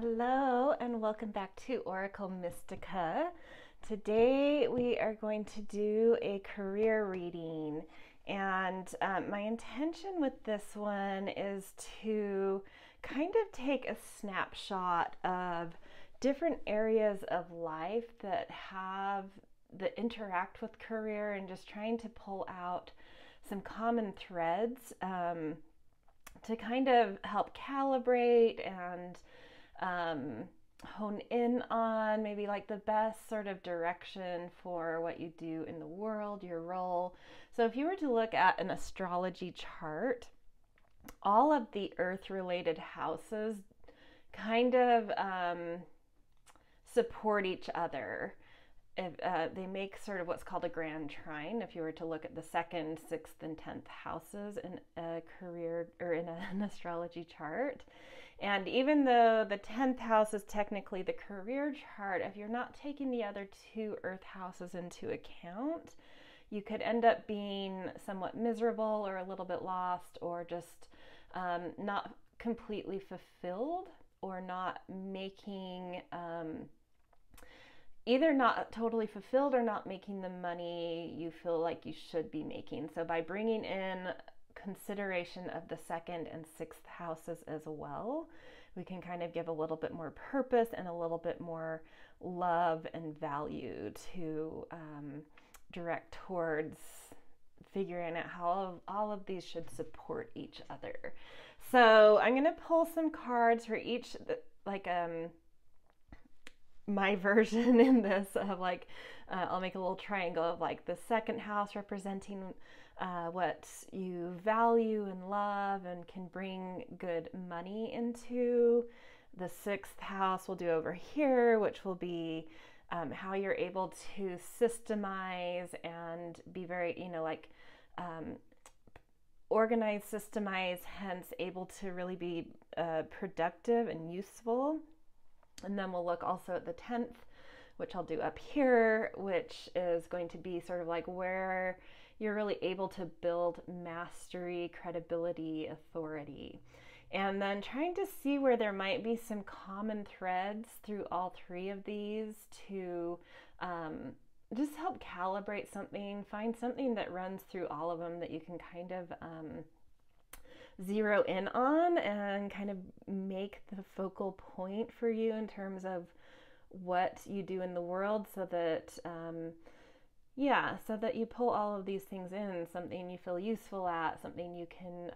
Hello and welcome back to Oracle Mystica. Today we are going to do a career reading, and my intention with this one is to kind of take a snapshot of different areas of life that interact with career, and just trying to pull out some common threads to kind of help calibrate and hone in on maybe like the best sort of direction for what you do in the world, your role. So if you were to look at an astrology chart, all of the earth related houses kind of support each other. They make sort of what's called a grand trine. If you were to look at the 2nd, 6th, and 10th houses in a career or in an astrology chart, and even though the 10th house is technically the career chart, if you're not taking the other two earth houses into account, you could end up being somewhat miserable or a little bit lost, or just not completely fulfilled, or not making either not totally fulfilled or not making the money you feel like you should be making. So by bringing in consideration of the 2nd and 6th houses as well, we can kind of give a little bit more purpose and a little bit more love and value to direct towards figuring out how all of these should support each other. So I'm going to pull some cards for each, like my version in this of like I'll make a little triangle of like the 2nd house representing what you value and love and can bring good money into. The 6th house we'll do over here, which will be how you're able to systemize and be very, you know, like organized, systemize, hence able to really be productive and useful. And then we'll look also at the 10th, which I'll do up here, which is going to be sort of like where you're really able to build mastery, credibility, authority. And then trying to see where there might be some common threads through all three of these to just help calibrate something, find something that runs through all of them that you can kind of zero in on and kind of make the focal point for you in terms of what you do in the world, so that so that you pull all of these things in, something you feel useful at, something you can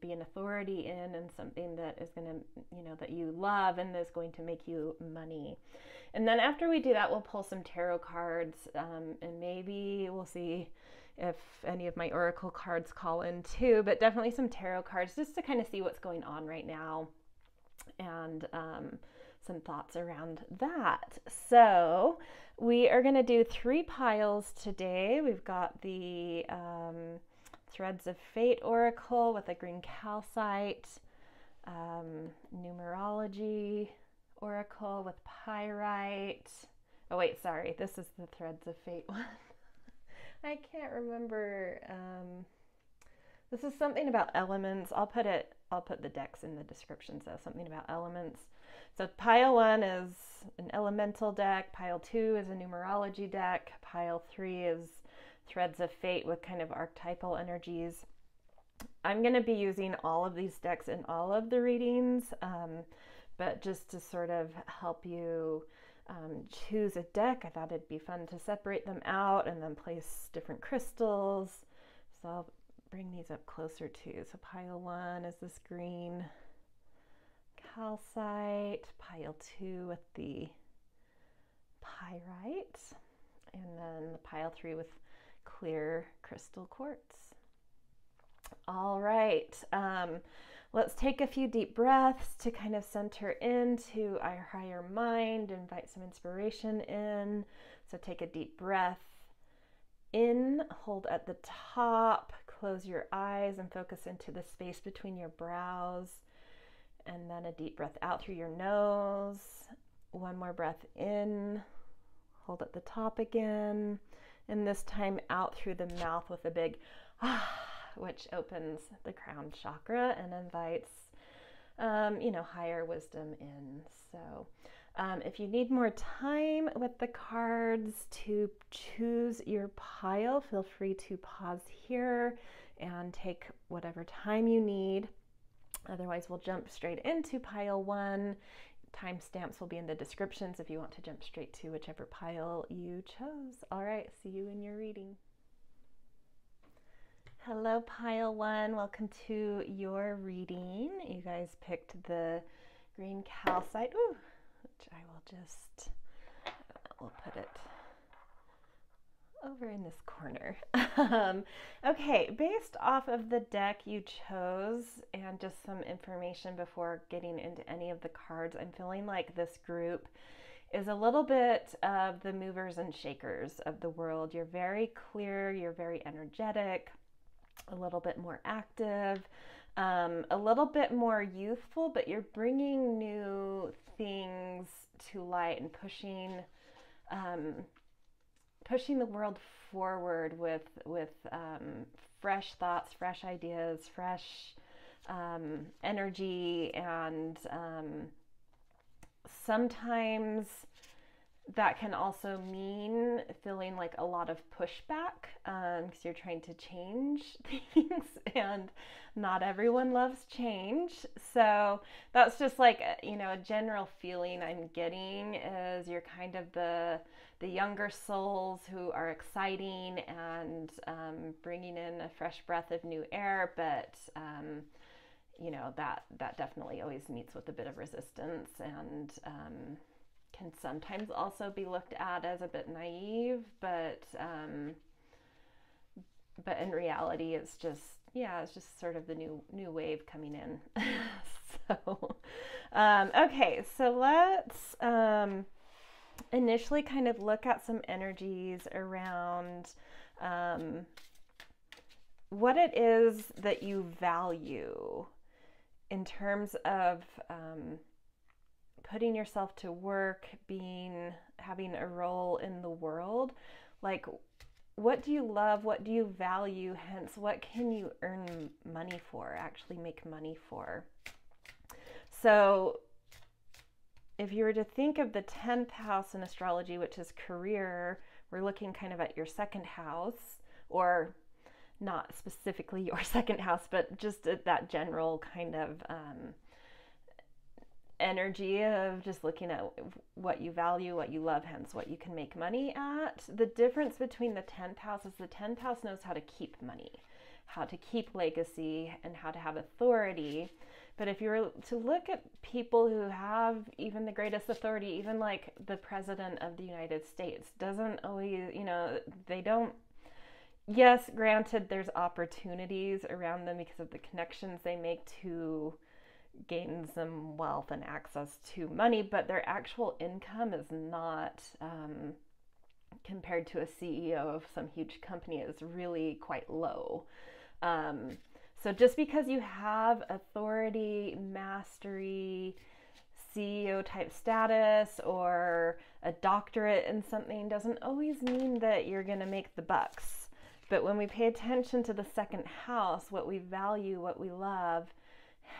be an authority in, and something that is going to, you know, that you love and is going to make you money. And then after we do that, we'll pull some tarot cards and maybe we'll see if any of my oracle cards call in too, but definitely some tarot cards just to kind of see what's going on right now and some thoughts around that. So we are going to do 3 piles today. We've got the Threads of Fate Oracle with a Green Calcite, Numerology Oracle with Pyrite. Oh wait, sorry, this is the Threads of Fate one. I can't remember. This is something about elements. I'll put the decks in the description, so something about elements. So pile 1 is an elemental deck, pile 2 is a numerology deck, pile 3 is Threads of Fate with kind of archetypal energies. I'm going to be using all of these decks in all of the readings, but just to sort of help you choose a deck, I thought it'd be fun to separate them out and then place different crystals. So I'll bring these up closer too. So pile 1 is this Green Calcite, pile 2 with the Pyrite, and then the pile 3 with Clear Crystal Quartz. All right, let's take a few deep breaths to kind of center into our higher mind, invite some inspiration in. So take a deep breath in, hold at the top, close your eyes and focus into the space between your brows, and then a deep breath out through your nose. One more breath in, hold at the top again, and this time out through the mouth with a big ah, which opens the crown chakra and invites higher wisdom in. So if you need more time with the cards to choose your pile, feel free to pause here and take whatever time you need. Otherwise, we'll jump straight into pile one. Timestamps will be in the descriptions if you want to jump straight to whichever pile you chose. All right, see you in your reading. Hello, pile one. Welcome to your reading. You guys picked the green calcite, ooh, which I will just, we'll put it over in this corner. Okay, based off of the deck you chose and just some information before getting into any of the cards, I'm feeling like this group is a little bit of the movers and shakers of the world. You're very clear, you're very energetic, a little bit more active, a little bit more youthful, but you're bringing new things to light and pushing pushing the world forward with fresh thoughts, fresh ideas, fresh energy, and sometimes that can also mean feeling like a lot of pushback because you're trying to change things and not everyone loves change. So that's just like, a general feeling I'm getting is you're kind of the younger souls who are exciting and bringing in a fresh breath of new air, but that definitely always meets with a bit of resistance and can sometimes also be looked at as a bit naive, but in reality, it's just, it's just sort of the new wave coming in. So, okay, so let's initially kind of look at some energies around what it is that you value in terms of putting yourself to work, having a role in the world. Like, what do you love? What do you value? Hence, what can you earn money for, actually make money for? So if you were to think of the 10th house in astrology, which is career, we're looking kind of at your second house, or not specifically your second house, but just at that general kind of energy of just looking at what you value, what you love, hence what you can make money at. The difference between the 10th house is the 10th house knows how to keep money, how to keep legacy, and how to have authority. But if you were to look at people who have even the greatest authority, even like the President of the United States, doesn't always, they don't. Yes, granted, there's opportunities around them because of the connections they make to gain some wealth and access to money, but their actual income is not, compared to a CEO of some huge company, is really quite low. So just because you have authority, mastery, CEO type status, or a doctorate in something doesn't always mean that you're going to make the bucks. But when we pay attention to the second house, what we value, what we love,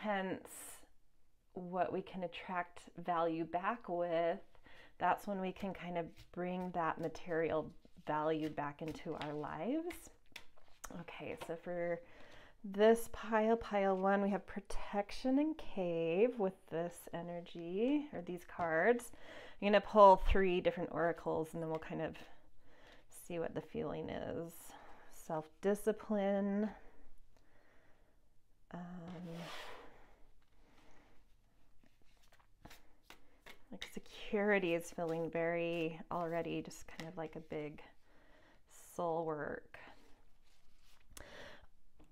hence what we can attract value back with, that's when we can kind of bring that material value back into our lives. Okay, so for this pile one, we have protection and cave with this energy, or these cards. I'm going to pull three different oracles and then we'll kind of see what the feeling is. Self-discipline, like security is feeling very already just kind of like a big soul work.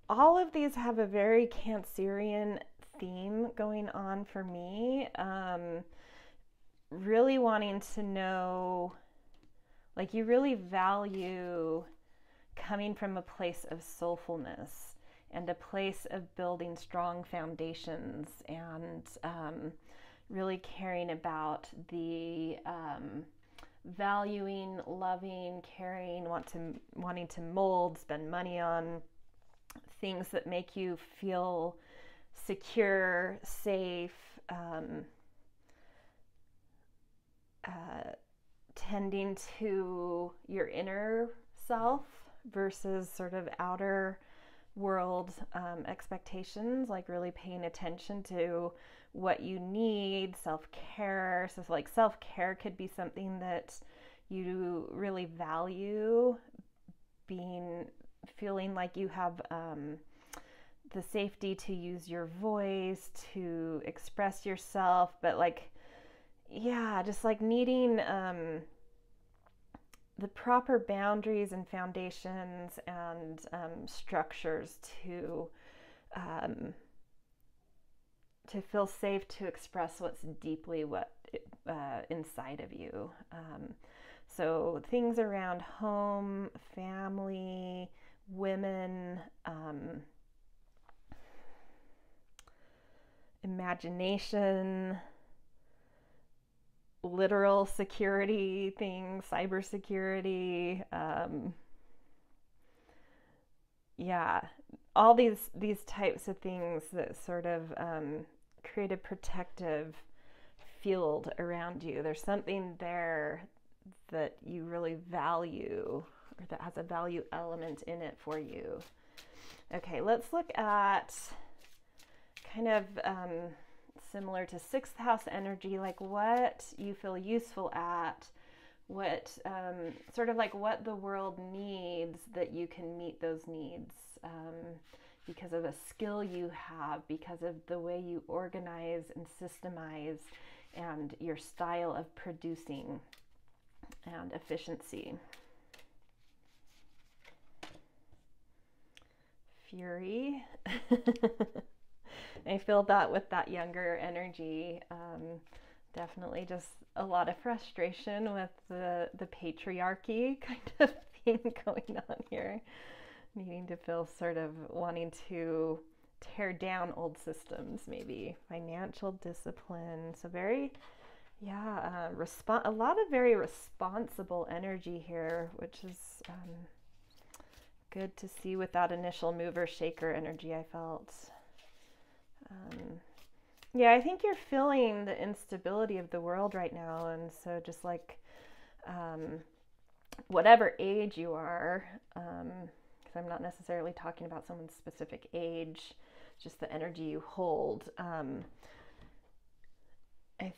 All of these have a very Cancerian theme going on for me. Really wanting to know, like, you really value coming from a place of soulfulness and a place of building strong foundations and really caring about the valuing, loving, caring, wanting to mold, spend money on things that make you feel secure, safe, tending to your inner self versus sort of outer world expectations, like really paying attention to what you need, self-care. So like self-care could be something that you really value, feeling like you have the safety to use your voice, to express yourself, but like, yeah, just like needing the proper boundaries and foundations and structures to feel safe to express what's deeply inside of you. So things around home, family, women, imagination, literal security things, cybersecurity, yeah, all these types of things that sort of create a protective field around you. There's something there that you really value, or that has a value element in it for you. Okay, let's look at kind of similar to sixth house energy, like what you feel useful at, what sort of like what the world needs, that you can meet those needs because of a skill you have, because of the way you organize and systemize and your style of producing and efficiency. Fury. I feel that with that younger energy, definitely just a lot of frustration with the patriarchy kind of thing going on here, needing to feel sort of wanting to tear down old systems, maybe financial discipline. So very, yeah, a lot of very responsible energy here, which is good to see with that initial mover shaker energy I felt. Yeah, I think you're feeling the instability of the world right now. And so just like, whatever age you are, because I'm not necessarily talking about someone's specific age, just the energy you hold. I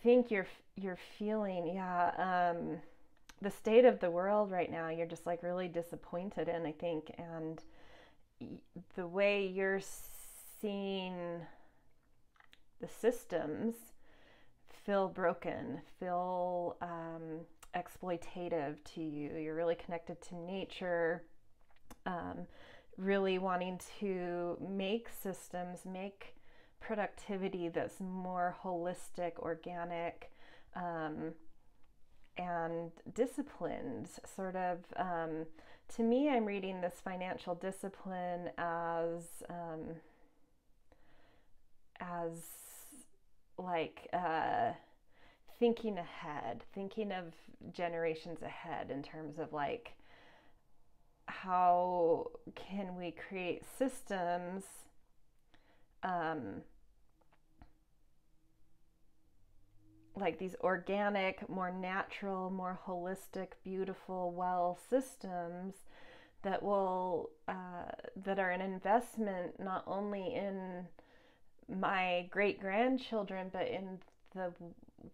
think you're feeling, yeah, the state of the world right now, you're just like really disappointed in, I think, and the way you're seeing the systems feel broken, feel exploitative to you. You're really connected to nature, really wanting to make systems, make productivity that's more holistic, organic, and disciplined. Sort of, to me, I'm reading this financial discipline as like thinking ahead, thinking of generations ahead in terms of like, how can we create systems like these organic, more natural, more holistic, beautiful, well systems that will, that are an investment not only in my great-grandchildren, but in the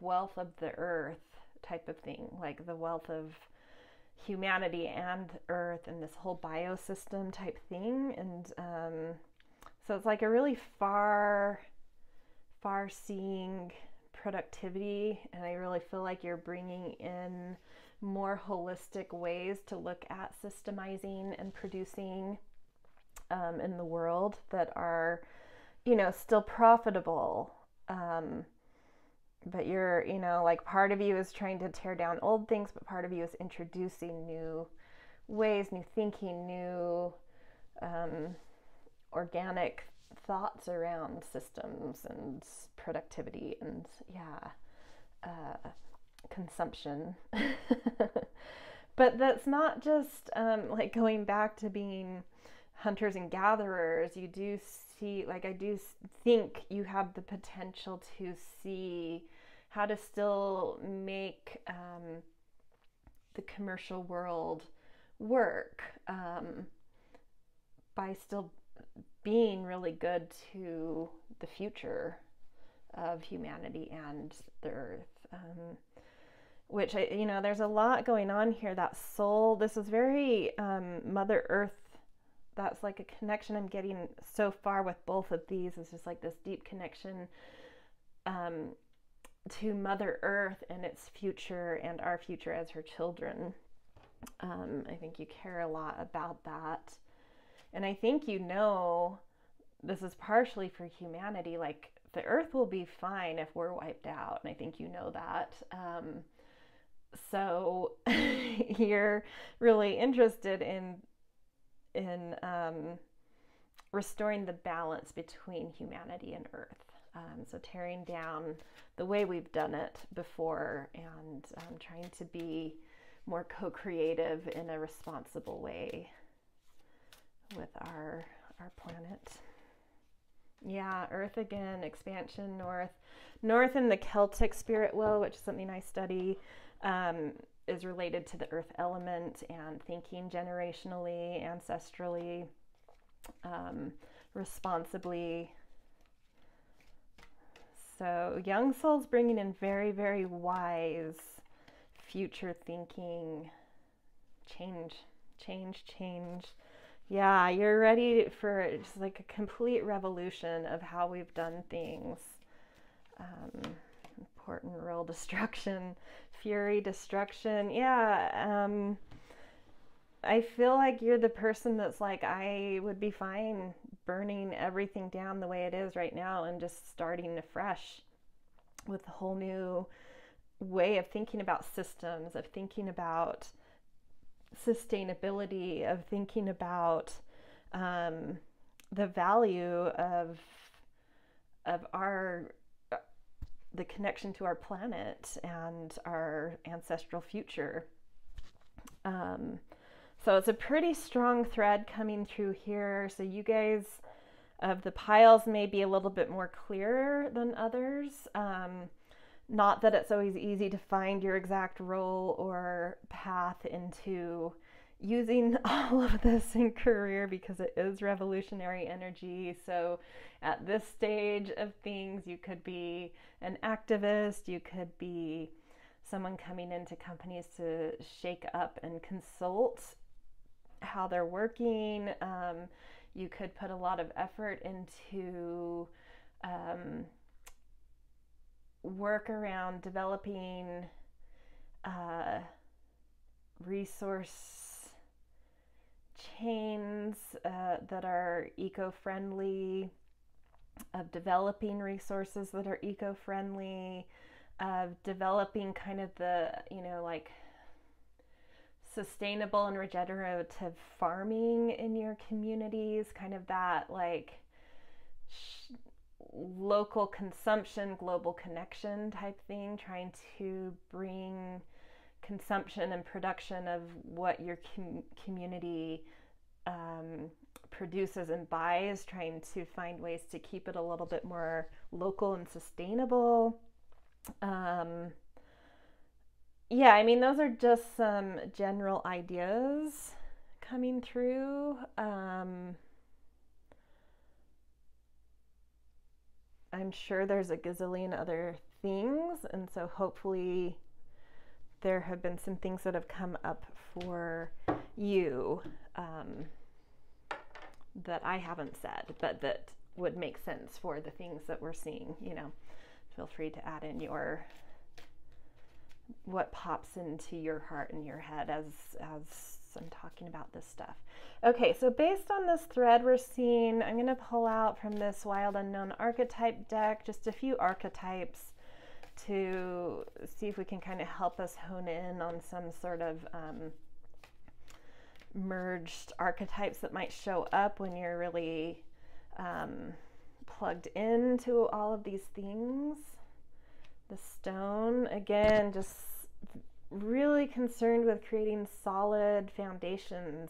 wealth of the earth type of thing, like the wealth of humanity and earth and this whole biosystem type thing. And so it's like a really far-seeing productivity, and I really feel like you're bringing in more holistic ways to look at systemizing and producing in the world that are, you know, still profitable, but you're, you know, like part of you is trying to tear down old things, but part of you is introducing new ways, new thinking, new organic thoughts around systems and productivity and, yeah, consumption. But that's not just like going back to being hunters and gatherers, you do see, like, I do think you have the potential to see how to still make the commercial world work by still being really good to the future of humanity and the earth, which, you know, there's a lot going on here. That soul, this is very Mother Earth. That's like a connection I'm getting so far with both of these. It's just like this deep connection to Mother Earth and its future and our future as her children. I think you care a lot about that. And I think, you know, this is partially for humanity, like the earth will be fine if we're wiped out. And I think you know that. So you're really interested in restoring the balance between humanity and earth. So tearing down the way we've done it before and trying to be more co-creative in a responsible way with our planet. Yeah, Earth again, expansion, north in the Celtic spirit well, which is something I study, is related to the earth element and thinking generationally, ancestrally, responsibly. So young souls bringing in very, very wise future thinking, change. Yeah, you're ready for just like a complete revolution of how we've done things. Important real destruction, fury, destruction. Yeah, I feel like you're the person that's like, I would be fine burning everything down the way it is right now and just starting afresh with a whole new way of thinking about systems, of thinking about sustainability, of thinking about the value of the connection to our planet and our ancestral future. So it's a pretty strong thread coming through here. So you guys of the piles may be a little bit more clearer than others. Not that it's always easy to find your exact role or path into using all of this in career, because it is revolutionary energy. So at this stage of things, you could be an activist, you could be someone coming into companies to shake up and consult how they're working. You could put a lot of effort into work around developing resource chains that are eco-friendly, of developing resources that are eco-friendly, of developing kind of the, you know, like sustainable and regenerative farming in your communities, kind of that like local consumption, global connection type thing, trying to bring consumption and production of what your community produces and buys, trying to find ways to keep it a little bit more local and sustainable. Yeah, I mean, those are just some general ideas coming through. I'm sure there's a gazillion other things, and so hopefully there have been some things that have come up for you that I haven't said, but that would make sense for the things that we're seeing, you know. Feel free to add in your, what pops into your heart and your head as I'm talking about this stuff. Okay, so based on this thread we're seeing, I'm going to pull out from this Wild Unknown Archetype deck just a few archetypes to see if we can kind of help us hone in on some sort of merged archetypes that might show up when you're really plugged into all of these things. The stone, again, just really concerned with creating solid foundations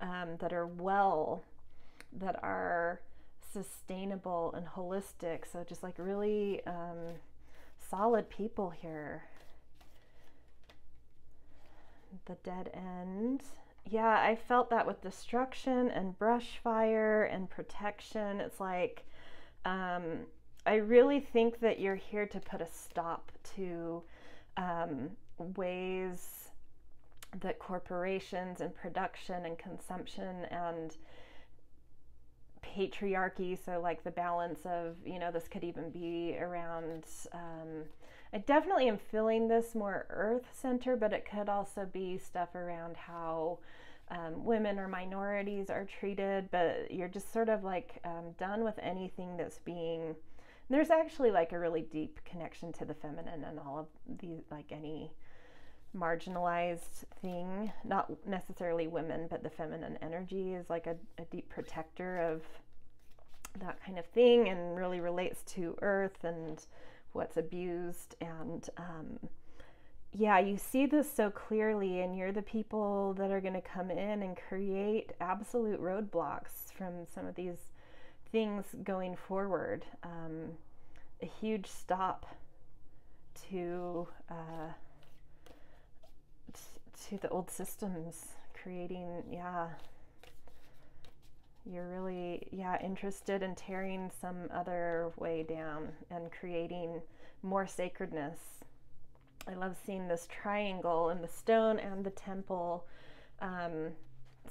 that are well, that are sustainable and holistic. So just like really solid people here. The dead end. Yeah, I felt that with destruction and brush fire and protection. It's like, I really think that you're here to put a stop to ways that corporations and production and consumption and patriarchy, so like the balance of, you know, this could even be around, I definitely am feeling this more earth center, but it could also be stuff around how women or minorities are treated, but you're just sort of like done with anything that's being, there's actually like a really deep connection to the feminine and all of these, like any marginalized thing, not necessarily women, but the feminine energy is like a deep protector of that kind of thing, and really relates to earth and what's abused. And yeah, you see this so clearly, and you're the people that are going to come in and create absolute roadblocks from some of these things going forward. A huge stop to the old systems, creating, yeah, you're really, yeah, interested in tearing some other way down and creating more sacredness. I love seeing this triangle and the stone and the temple,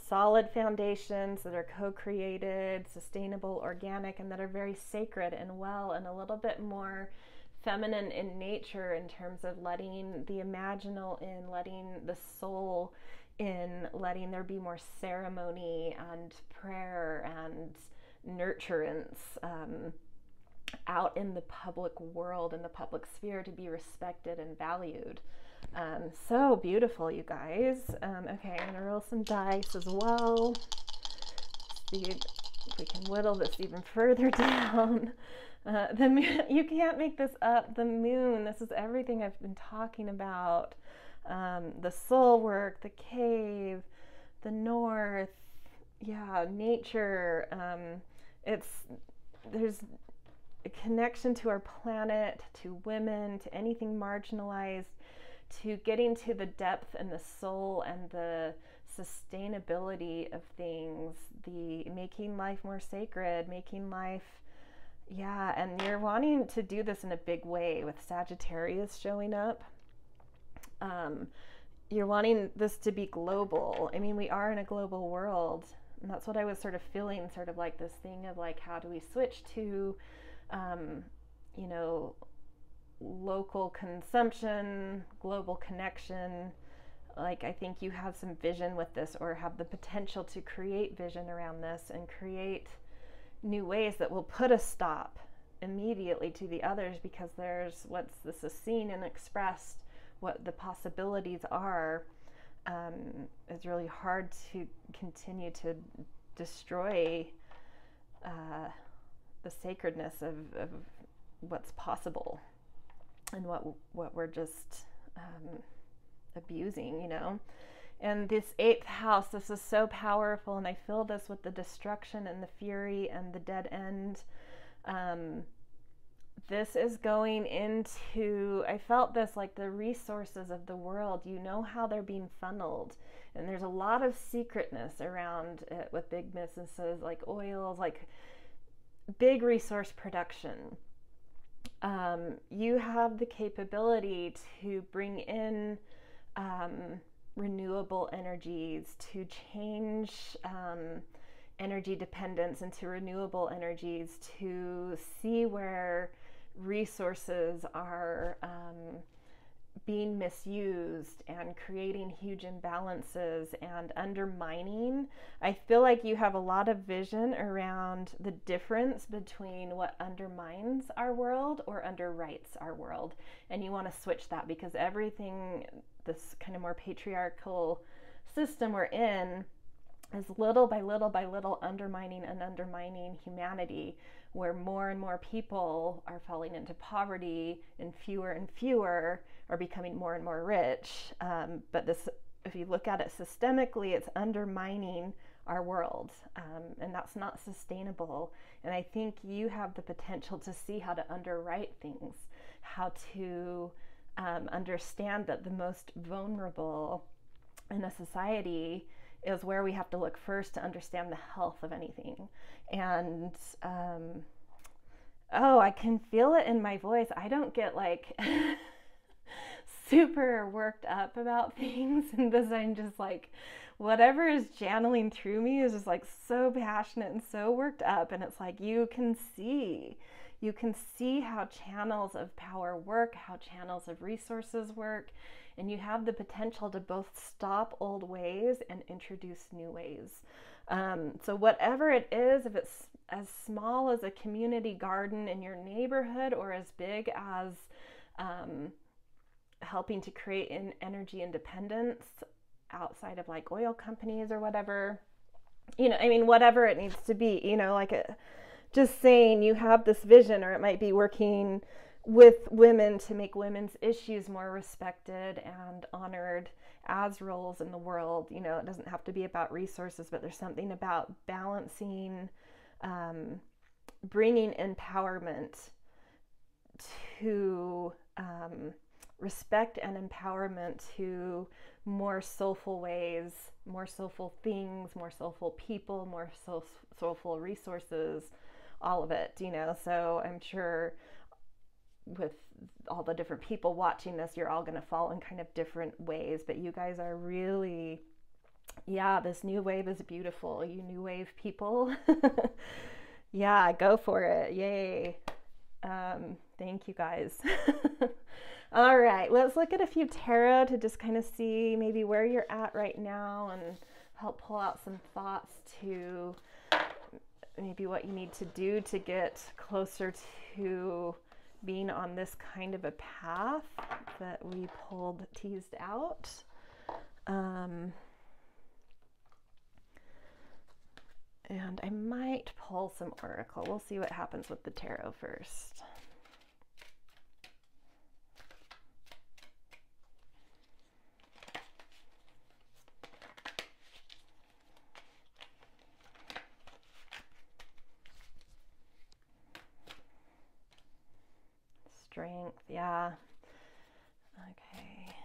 solid foundations that are co-created, sustainable, organic, and that are very sacred and well, and a little bit more feminine in nature, in terms of letting the imaginal in, letting the soul in, letting there be more ceremony and prayer and nurturance out in the public world, in the public sphere, to be respected and valued. So beautiful, you guys. Okay, I'm gonna roll some dice as well. See if we can whittle this even further down. The moon, you can't make this up. The moon, this is everything I've been talking about. The soul work, the cave, the north, yeah, nature. There's a connection to our planet, to women, to anything marginalized, to getting to the depth and the soul and the sustainability of things, the making life more sacred, making life, yeah, and you're wanting to do this in a big way with Sagittarius showing up. You're wanting this to be global. I mean, we are in a global world, and that's what I was sort of feeling, sort of like this thing of like, how do we switch to, you know, local consumption, global connection. Like, I think you have some vision with this, or have the potential to create vision around this and create new ways that will put a stop immediately to the others, because there's what's this is seen and expressed, what the possibilities are. It's really hard to continue to destroy the sacredness of what's possible and what we're just abusing, you know. And this eighth house, this is so powerful, and I feel this with the destruction and the fury and the dead end. This is going into, I felt this like the resources of the world, you know, how they're being funneled, and there's a lot of secretness around it with big businesses like oils, like big resource production. You have the capability to bring in renewable energies, to change energy dependence into renewable energies, to see where resources are being misused and creating huge imbalances and undermining. I feel like you have a lot of vision around the difference between what undermines our world or underwrites our world, and you want to switch that, because everything, this kind of more patriarchal system we're in, is little by little by little undermining and undermining humanity, where more and more people are falling into poverty, and fewer are becoming more and more rich. But this, if you look at it systemically, it's undermining our world, and that's not sustainable. And I think you have the potential to see how to underwrite things, how to understand that the most vulnerable in a society is where we have to look first to understand the health of anything. And oh, I can feel it in my voice. I don't get like super worked up about things, and this I'm just like, whatever is channeling through me is just like so passionate and so worked up. And it's like, you can see how channels of power work, how channels of resources work, and you have the potential to both stop old ways and introduce new ways. So whatever it is, if it's as small as a community garden in your neighborhood or as big as helping to create an energy independence outside of like oil companies or whatever, you know, I mean, whatever it needs to be, you know, like a, just saying you have this vision, or it might be working with women to make women's issues more respected and honored as roles in the world. You know, it doesn't have to be about resources, but there's something about balancing, bringing empowerment to, respect and empowerment to more soulful ways, more soulful things, more soulful people, more soulful resources, all of it, you know. So I'm sure with all the different people watching this, you're all going to fall in kind of different ways, but you guys are really, yeah, this new wave is beautiful. You new wave people. Yeah, go for it. Yay. Thank you guys. All right, let's look at a few tarot to just kind of see maybe where you're at right now and help pull out some thoughts to maybe what you need to do to get closer to being on this kind of a path that we teased out. And I might pull some oracle. We'll see what happens with the tarot first. Strength, yeah. Okay.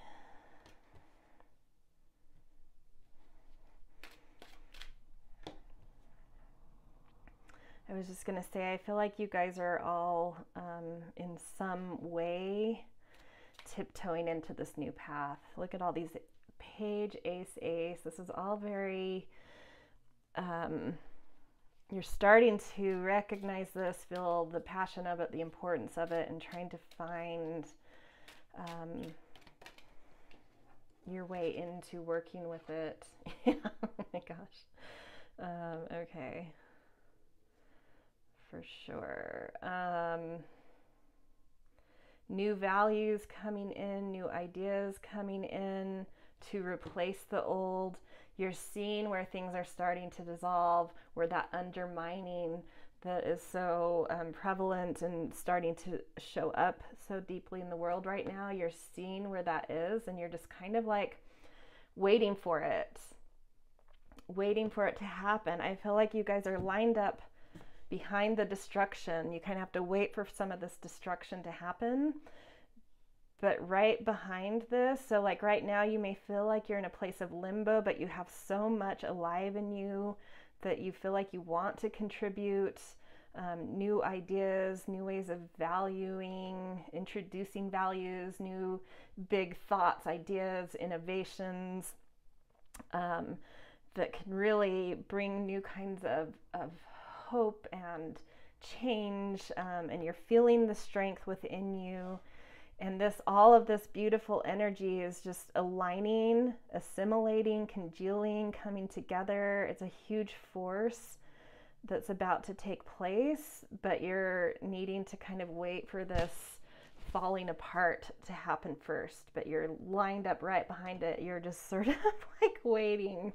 I was just going to say, I feel like you guys are all in some way tiptoeing into this new path. Look at all these page, ace, ace. This is all very, you're starting to recognize this, feel the passion of it, the importance of it, and trying to find your way into working with it. Yeah, oh my gosh. Okay. For sure. New values coming in, new ideas coming in to replace the old. You're seeing where things are starting to dissolve, where that undermining that is so prevalent and starting to show up so deeply in the world right now. You're seeing where that is, and you're just kind of like waiting for it to happen. I feel like you guys are lined up behind the destruction. You kind of have to wait for some of this destruction to happen. But right behind this, so like right now you may feel like you're in a place of limbo, but you have so much alive in you that you feel like you want to contribute new ideas, new ways of valuing, introducing values, new big thoughts, ideas, innovations that can really bring new kinds of hope and change. And you're feeling the strength within you. And this, all of this beautiful energy is just aligning, assimilating, congealing, coming together. It's a huge force that's about to take place, but you're needing to kind of wait for this falling apart to happen first. But you're lined up right behind it. You're just sort of like waiting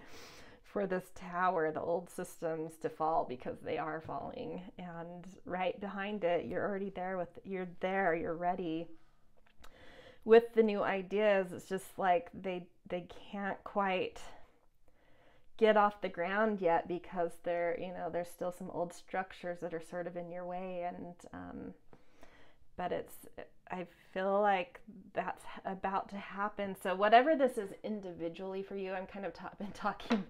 for this tower, the old systems to fall, because they are falling. And right behind it, you're already there with, you're there, you're ready. With the new ideas, it's just like they can't quite get off the ground yet, because there, you know, there's still some old structures that are sort of in your way. And but I feel like that's about to happen. So whatever this is individually for you, I'm kind of been talking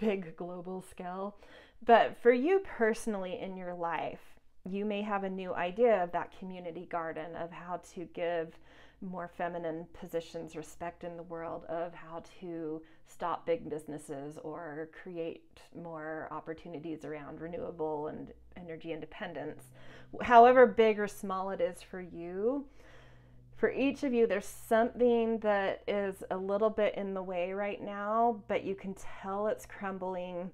big global scale, but for you personally in your life, you may have a new idea of that community garden, of how to give more feminine positions respect in the world, of how to stop big businesses or create more opportunities around renewable and energy independence. However big or small it is for you, for each of you, there's something that is a little bit in the way right now, but you can tell it's crumbling.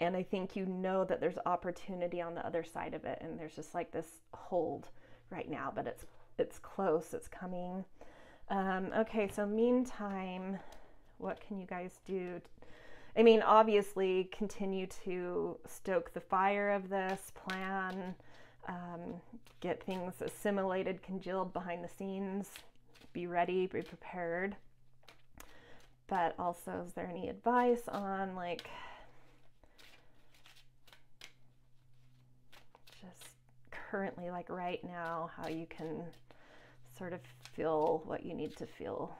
And I think you know that there's opportunity on the other side of it. And there's just like this hold right now, but it's close, it's coming. Okay, so meantime, what can you guys do? I mean, obviously continue to stoke the fire of this plan, get things assimilated, congealed behind the scenes, be ready, be prepared. But also, is there any advice on like, just currently, like right now, how you can sort of feel what you need to feel?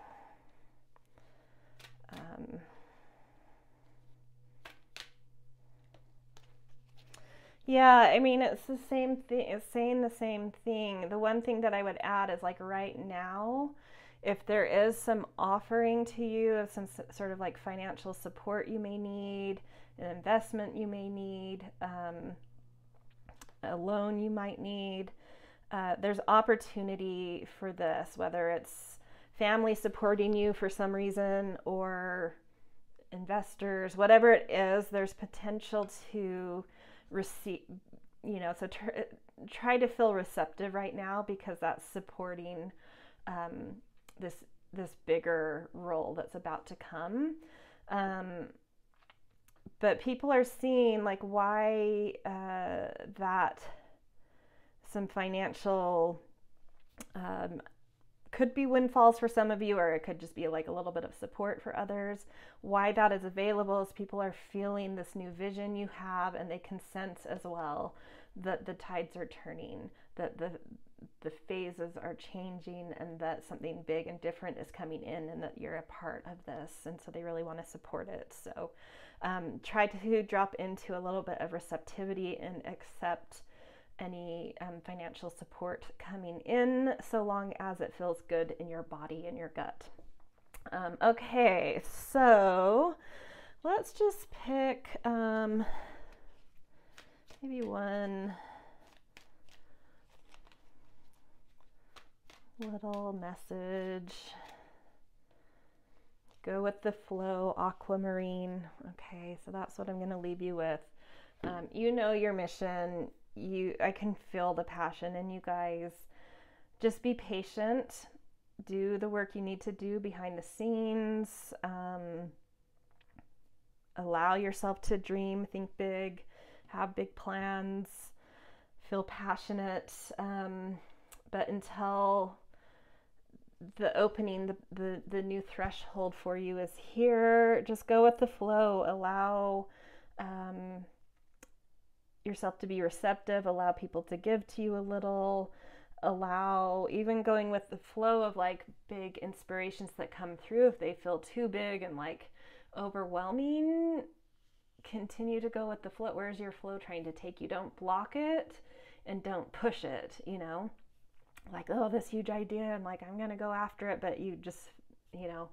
Yeah, I mean, it's the same thing. It's saying the same thing. The one thing that I would add is like right now, if there is some offering to you of some sort of like financial support you may need, an investment you may need, a loan you might need, there's opportunity for this, whether it's family supporting you for some reason or investors, whatever it is, there's potential to receive, you know. So try to feel receptive right now, because that's supporting this bigger role that's about to come. But people are seeing like why that some financial could be windfalls for some of you, or it could just be like a little bit of support for others. Why that is available is people are feeling this new vision you have, and they can sense as well that the tides are turning, that the phases are changing, and that something big and different is coming in, and that you're a part of this. And so they really want to support it. So try to drop into a little bit of receptivity and accept any financial support coming in, so long as it feels good in your body and your gut. Okay, so let's just pick maybe one little message. Go with the flow, aquamarine. Okay, so that's what I'm going to leave you with. You know your mission. I can feel the passion in you guys. Just be patient. Do the work you need to do behind the scenes. Allow yourself to dream, think big, have big plans, feel passionate. But until the opening, the new threshold for you is here, just go with the flow. Allow yourself to be receptive, allow people to give to you a little, allow even going with the flow of like big inspirations that come through. If they feel too big and like overwhelming, continue to go with the flow. Where's your flow trying to take you? Don't block it and don't push it, you know? Like, oh, this huge idea, and like, I'm going to go after it, but you just, you know,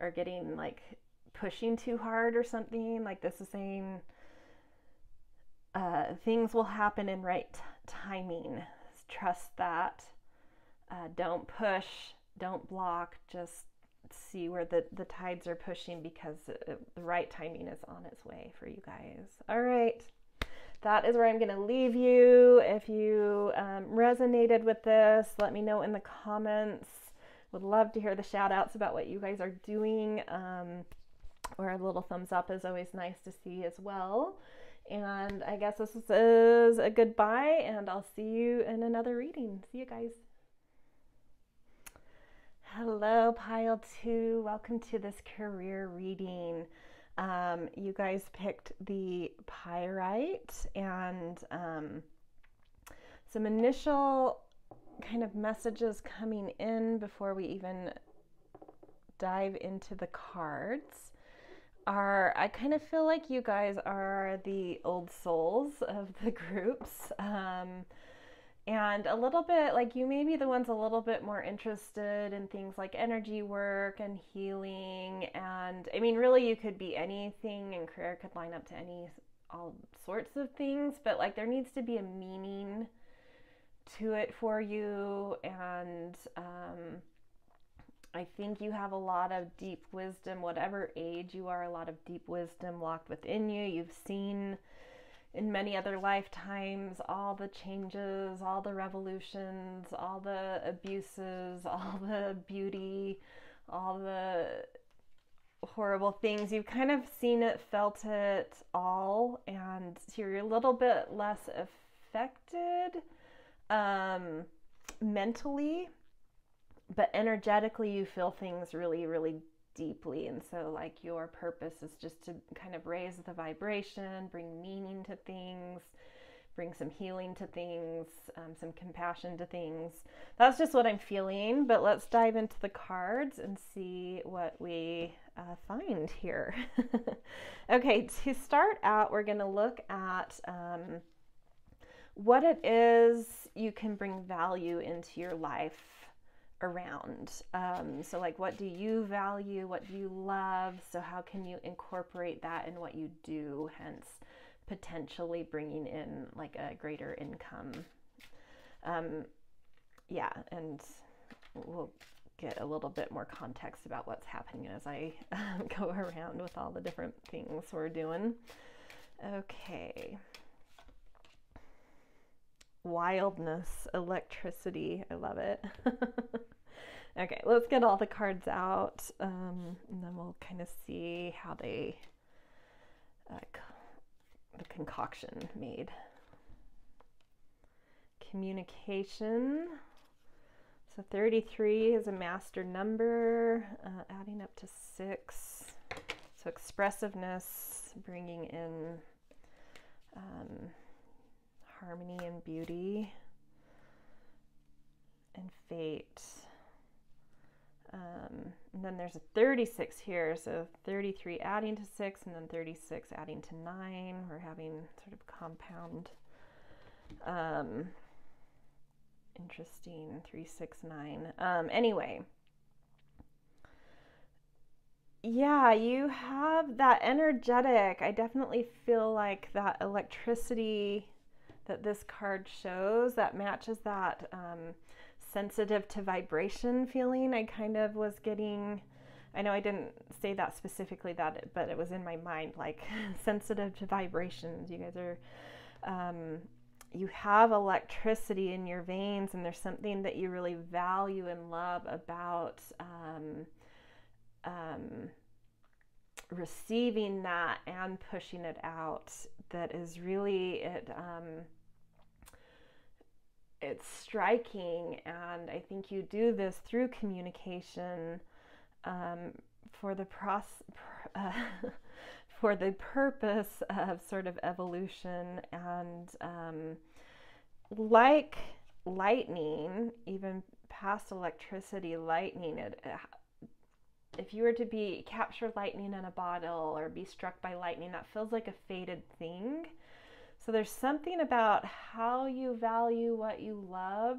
are getting like pushing too hard or something. Like this is saying things will happen in right timing. Trust that. Don't push, don't block, just see where the tides are pushing, because the right timing is on its way for you guys. All right. That is where I'm going to leave you. If you resonated with this, let me know in the comments. Would love to hear the shout outs about what you guys are doing, or a little thumbs up is always nice to see as well. And I guess this is a goodbye, and I'll see you in another reading. See you guys. Hello, Pile 2. Welcome to this career reading. You guys picked the Pyrite, and some initial kind of messages coming in before we even dive into the cards are, I kind of feel like you guys are the old souls of the groups, and a little bit like you may be the ones a little bit more interested in things like energy work and healing. And I mean, really, you could be anything, and career could line up to all sorts of things, but like there needs to be a meaning to it for you. And I think you have a lot of deep wisdom, whatever age you are, a lot of deep wisdom locked within you. You've seen in many other lifetimes all the changes, all the revolutions, all the abuses, all the beauty, all the horrible things. You've kind of seen it, felt it all, and so you're a little bit less affected mentally, but energetically you feel things really, really deeply. And so like your purpose is just to kind of raise the vibration, bring meaning to things, bring some healing to things, some compassion to things. That's just what I'm feeling, but let's dive into the cards and see what we find here. Okay, to start out, we're going to look at what it is you can bring value into your life around. So like, what do you value? What do you love? So how can you incorporate that in what you do? Hence, potentially bringing in like a greater income. Yeah, and we'll get a little bit more context about what's happening as I go around with all the different things we're doing. Okay. Wildness, electricity. I love it. Okay, let's get all the cards out, and then we'll kind of see how they, the concoction made. Communication. So 33 is a master number, adding up to 6. So expressiveness, bringing in harmony and beauty, and fate. And then there's a 36 here, so 33 adding to 6, and then 36 adding to 9. We're having sort of compound, interesting 3, 6, 9. Anyway, yeah, you have that energetic. I definitely feel like that electricity that this card shows, that matches that sensitive to vibration feeling I kind of was getting. I know I didn't say that specifically, but it was in my mind, like sensitive to vibrations. You guys are, you have electricity in your veins, and there's something that you really value and love about receiving that and pushing it out. That is really it. It's striking, and I think you do this through communication for the purpose of sort of evolution. And like lightning, even past electricity, lightning, if you were to capture lightning in a bottle or be struck by lightning, that feels like a fated thing. So there's something about how you value what you love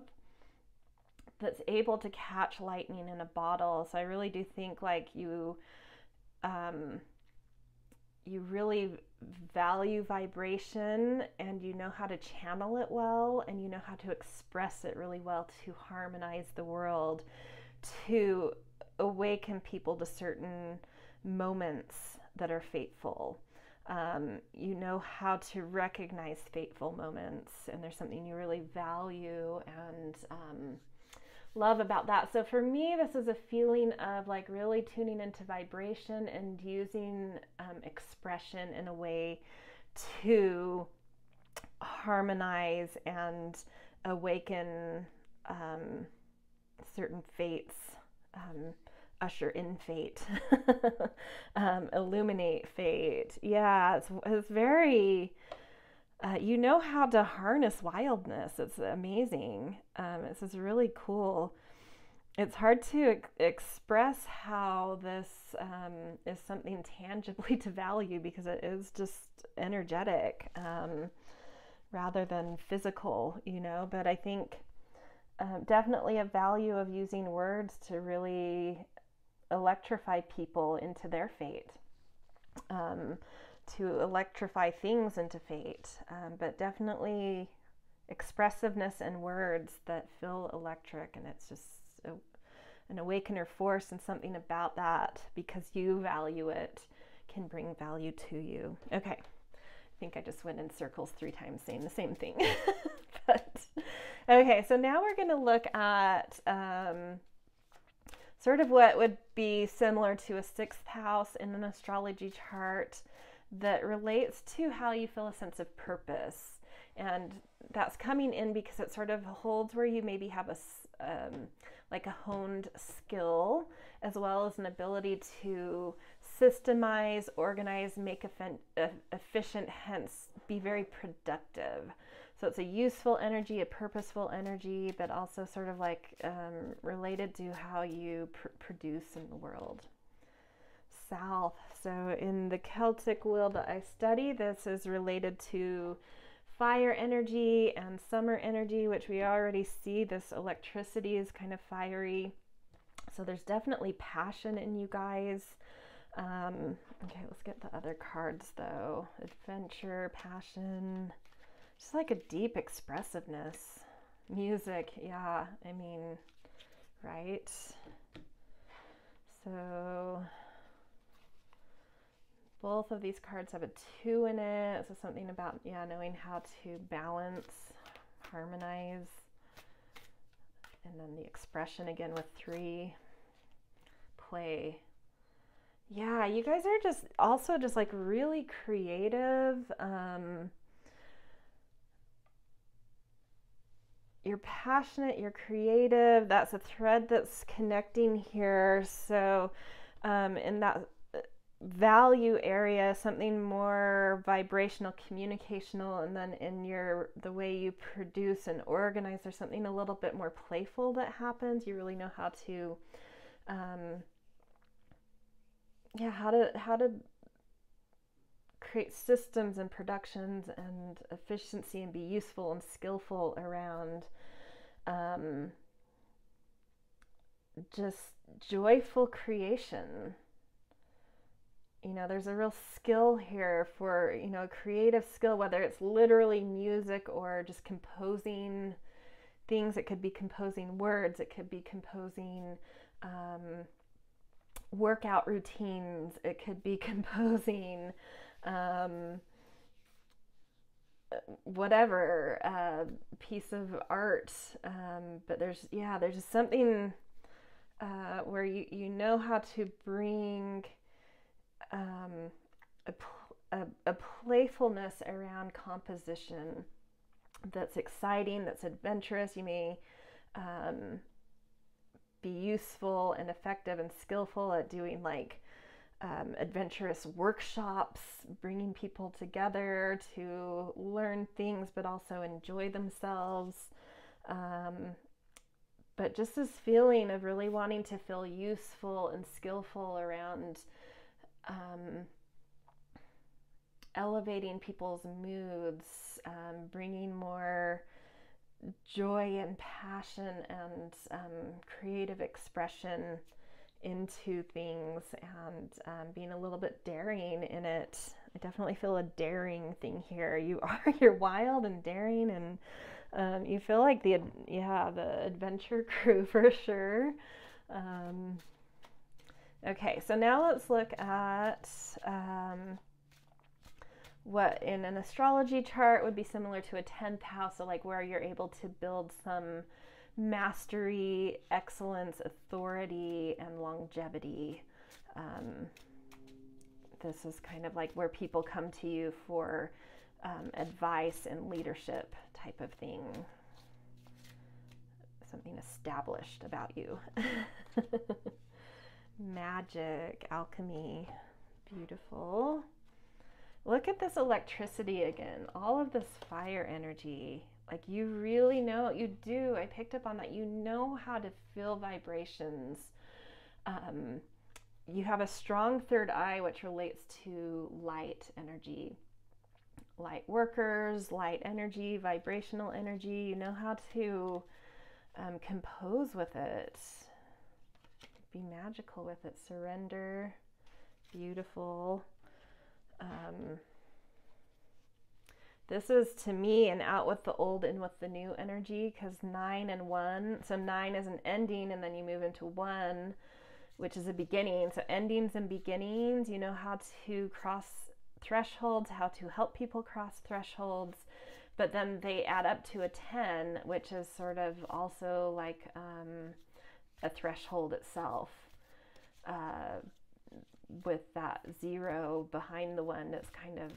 that's able to catch lightning in a bottle. So I really do think like you, you really value vibration, and you know how to channel it well, and you know how to express it really well to harmonize the world, to awaken people to certain moments that are fateful. You know how to recognize fateful moments, and there's something you really value and love about that. So for me, this is a feeling of like really tuning into vibration and using expression in a way to harmonize and awaken certain fates usher in fate, illuminate fate. Yeah, it's very, you know how to harness wildness. It's amazing. This is really cool. It's hard to express how this is something tangibly to value, because it is just energetic rather than physical, you know, but I think definitely a value of using words to really electrify people into their fate, to electrify things into fate, but definitely expressiveness and words that feel electric, and it's just an awakener force, and something about that, because you value it, can bring value to you. Okay, I think I just went in circles 3 times saying the same thing. But okay, so now we're going to look at sort of what would be similar to a 6th house in an astrology chart that relates to how you feel a sense of purpose. And that's coming in because it sort of holds where you maybe have a like a honed skill, as well as an ability to systemize, organize, make efficient, hence be very productive. So it's a useful energy, a purposeful energy, but also sort of like related to how you produce in the world. South. So in the Celtic wheel that I study, this is related to fire energy and summer energy, which we already see. This electricity is kind of fiery. So there's definitely passion in you guys. Okay, let's get the other cards though. Adventure, passion, just like a deep expressiveness. Music, yeah, I mean, right? So both of these cards have a 2 in it, so something about, yeah, knowing how to balance, harmonize, and then the expression again with 3, play. Yeah, you guys are just also just like really creative. You're passionate, you're creative. That's a thread that's connecting here. So in that value area, something more vibrational, communicational, and then in the way you produce and organize, there's something a little bit more playful that happens. You really know how to yeah, how to create systems and productions and efficiency and be useful and skillful around just joyful creation. You know, there's a real skill here for, you know, a creative skill, whether it's literally music or just composing things. It could be composing words. It could be composing workout routines. It could be composing whatever piece of art. But there's, yeah, there's just something where you know how to bring a playfulness around composition that's exciting, that's adventurous. You may be useful and effective and skillful at doing like adventurous workshops, bringing people together to learn things, but also enjoy themselves. But just this feeling of really wanting to feel useful and skillful around elevating people's moods, bringing more joy and passion and creative expression into things, and being a little bit daring in it. I definitely feel a daring thing here. You're wild and daring, and you feel like the adventure crew for sure. Okay, so now let's look at what in an astrology chart would be similar to a 10th house, so like where you're able to build some mastery, excellence, authority, and longevity. This is kind of like where people come to you for advice and leadership type of thing. Something established about you. magic, alchemy, beautiful. Look at this electricity again, all of this fire energy. Like, you really know what you do. I picked up on that. You know how to feel vibrations. You have a strong third eye, which relates to light energy, light workers, light energy, vibrational energy. You know how to compose with it, be magical with it, surrender, beautiful. This is, to me, an out with the old, in with the new energy, because 9 and 1, so 9 is an ending, and then you move into 1, which is a beginning. So endings and beginnings, you know how to cross thresholds, how to help people cross thresholds, but then they add up to a 10, which is sort of also like a threshold itself, with that 0 behind the 1. That's kind of,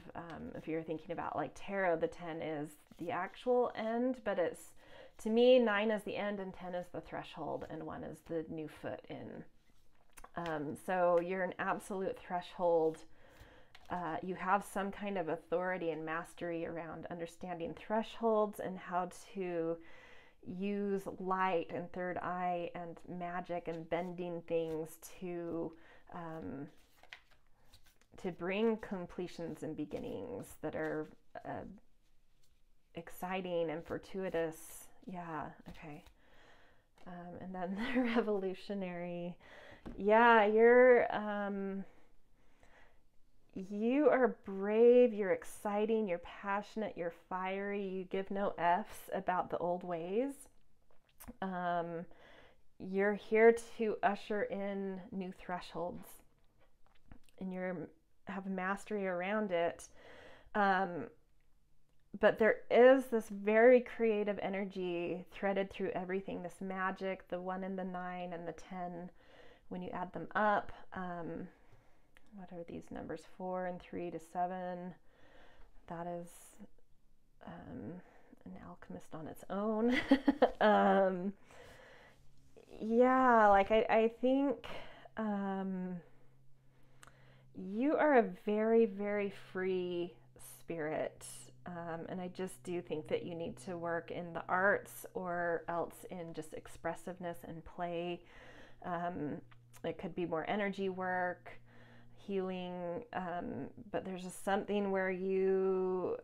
if you're thinking about like tarot, the 10 is the actual end, but it's, to me, 9 is the end and 10 is the threshold and 1 is the new foot in. So you're an absolute threshold. You have some kind of authority and mastery around understanding thresholds and how to use light and third eye and magic and bending things to bring completions and beginnings that are exciting and fortuitous. Yeah, okay. And then the revolutionary. Yeah, you're... you are brave, you're exciting, you're passionate, you're fiery, you give no F's about the old ways. You're here to usher in new thresholds, and you have mastery around it. But there is this very creative energy threaded through everything, this magic, the 1 and the 9 and the 10, when you add them up. What are these numbers? 4 and 3 to 7. That is an alchemist on its own. Yeah, like I think you are a very, very free spirit. And I just do think that you need to work in the arts or else in just expressiveness and play. It could be more energy work, healing, but there's just something where you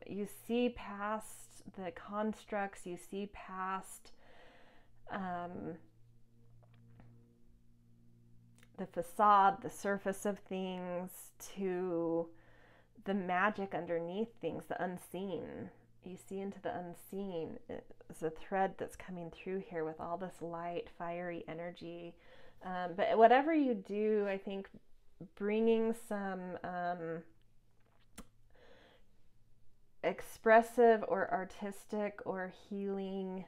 see past the constructs, you see past the facade, the surface of things, to the magic underneath things, the unseen. You see into the unseen. It's a thread that's coming through here with all this light, fiery energy. But whatever you do, I think bringing some expressive or artistic or healing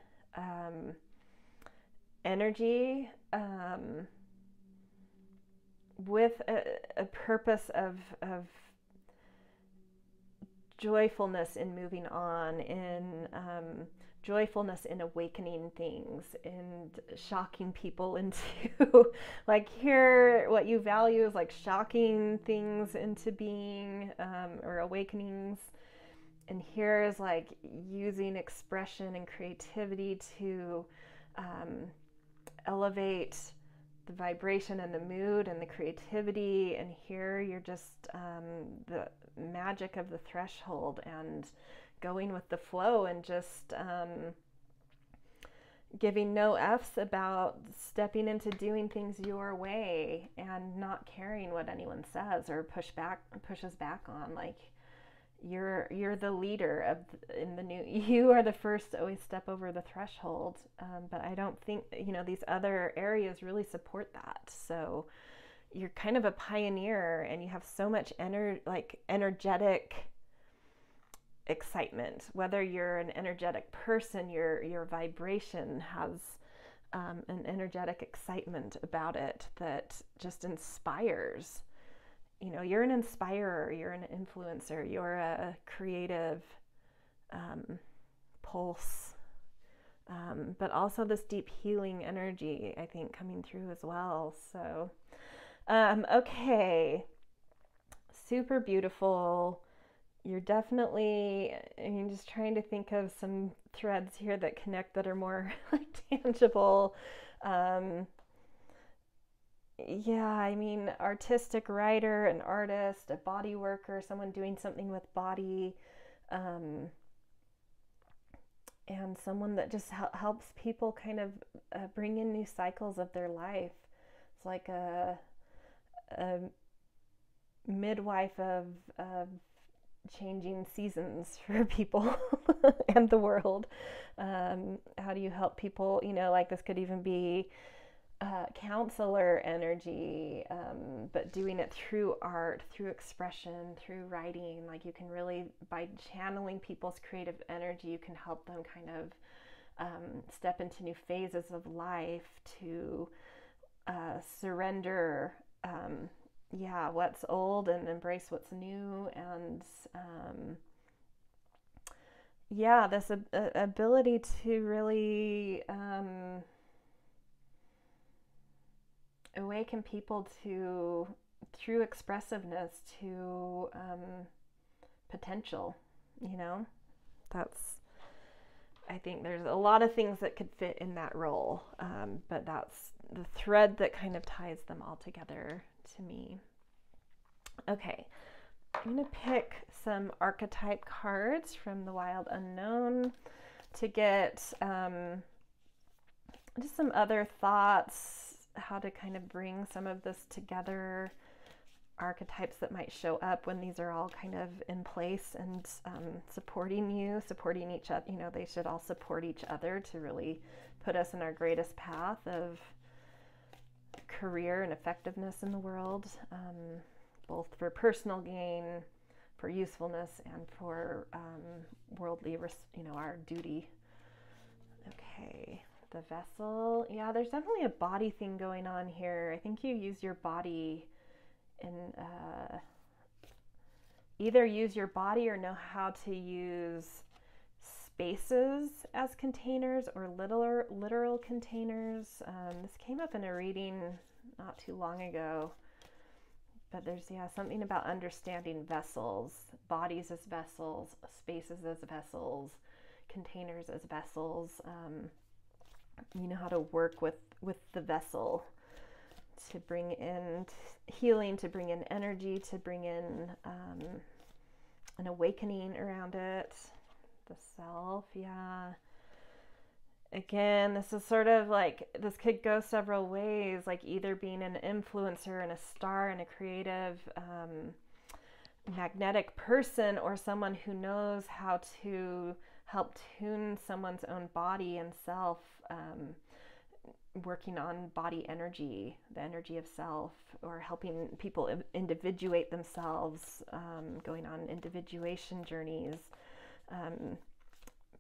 energy with a purpose of joyfulness in moving on, in joyfulness in awakening things and shocking people into like, here what you value is like shocking things into being, or awakenings, and here is like using expression and creativity to elevate the vibration and the mood and the creativity, and here you're just the magic of the threshold and going with the flow and just giving no F's about stepping into doing things your way and not caring what anyone says or pushes back on. Like, you're the leader in the new. You are the first to always step over the threshold. But I don't think, you know, these other areas really support that. So you're kind of a pioneer, and you have so much energetic excitement. Whether you're an energetic person, your vibration has an energetic excitement about it that just inspires. You know, you're an inspirer, you're an influencer, you're a creative pulse, but also this deep healing energy, I think, coming through as well. So Okay. Super beautiful. You're definitely, I mean, just trying to think of some threads here that connect that are more like tangible. Yeah, I mean, artistic writer, an artist, a body worker, someone doing something with body, and someone that just helps people kind of bring in new cycles of their life. It's like a midwife of changing seasons for people and the world. How do you help people? You know, like this could even be counselor energy, but doing it through art, through expression, through writing. Like you can really, by channeling people's creative energy, you can help them kind of step into new phases of life, to surrender yeah, what's old and embrace what's new. And yeah, this ability to really awaken people to, through expressiveness, to potential, you know. That's, I think there's a lot of things that could fit in that role, but that's the thread that kind of ties them all together to me. Okay, I'm going to pick some archetype cards from the Wild Unknown to get just some other thoughts, how to kind of bring some of this together, archetypes that might show up when these are all kind of in place and supporting you, supporting each other. You know, they should all support each other to really put us in our greatest path of career and effectiveness in the world, both for personal gain, for usefulness, and for worldly, you know, our duty. Okay, the vessel. Yeah, there's definitely a body thing going on here. I think you use your body in, either use your body or know how to use spaces as containers or literal containers. This came up in a reading not too long ago, but there's, yeah, something about understanding vessels, bodies as vessels, spaces as vessels, containers as vessels. You know how to work with the vessel to bring in healing, to bring in energy, to bring in an awakening around it. The self, yeah. Again, this is sort of like, this could go several ways, like either being an influencer and a star and a creative, magnetic person, or someone who knows how to help tune someone's own body and self, working on body energy, the energy of self, or helping people individuate themselves, going on individuation journeys.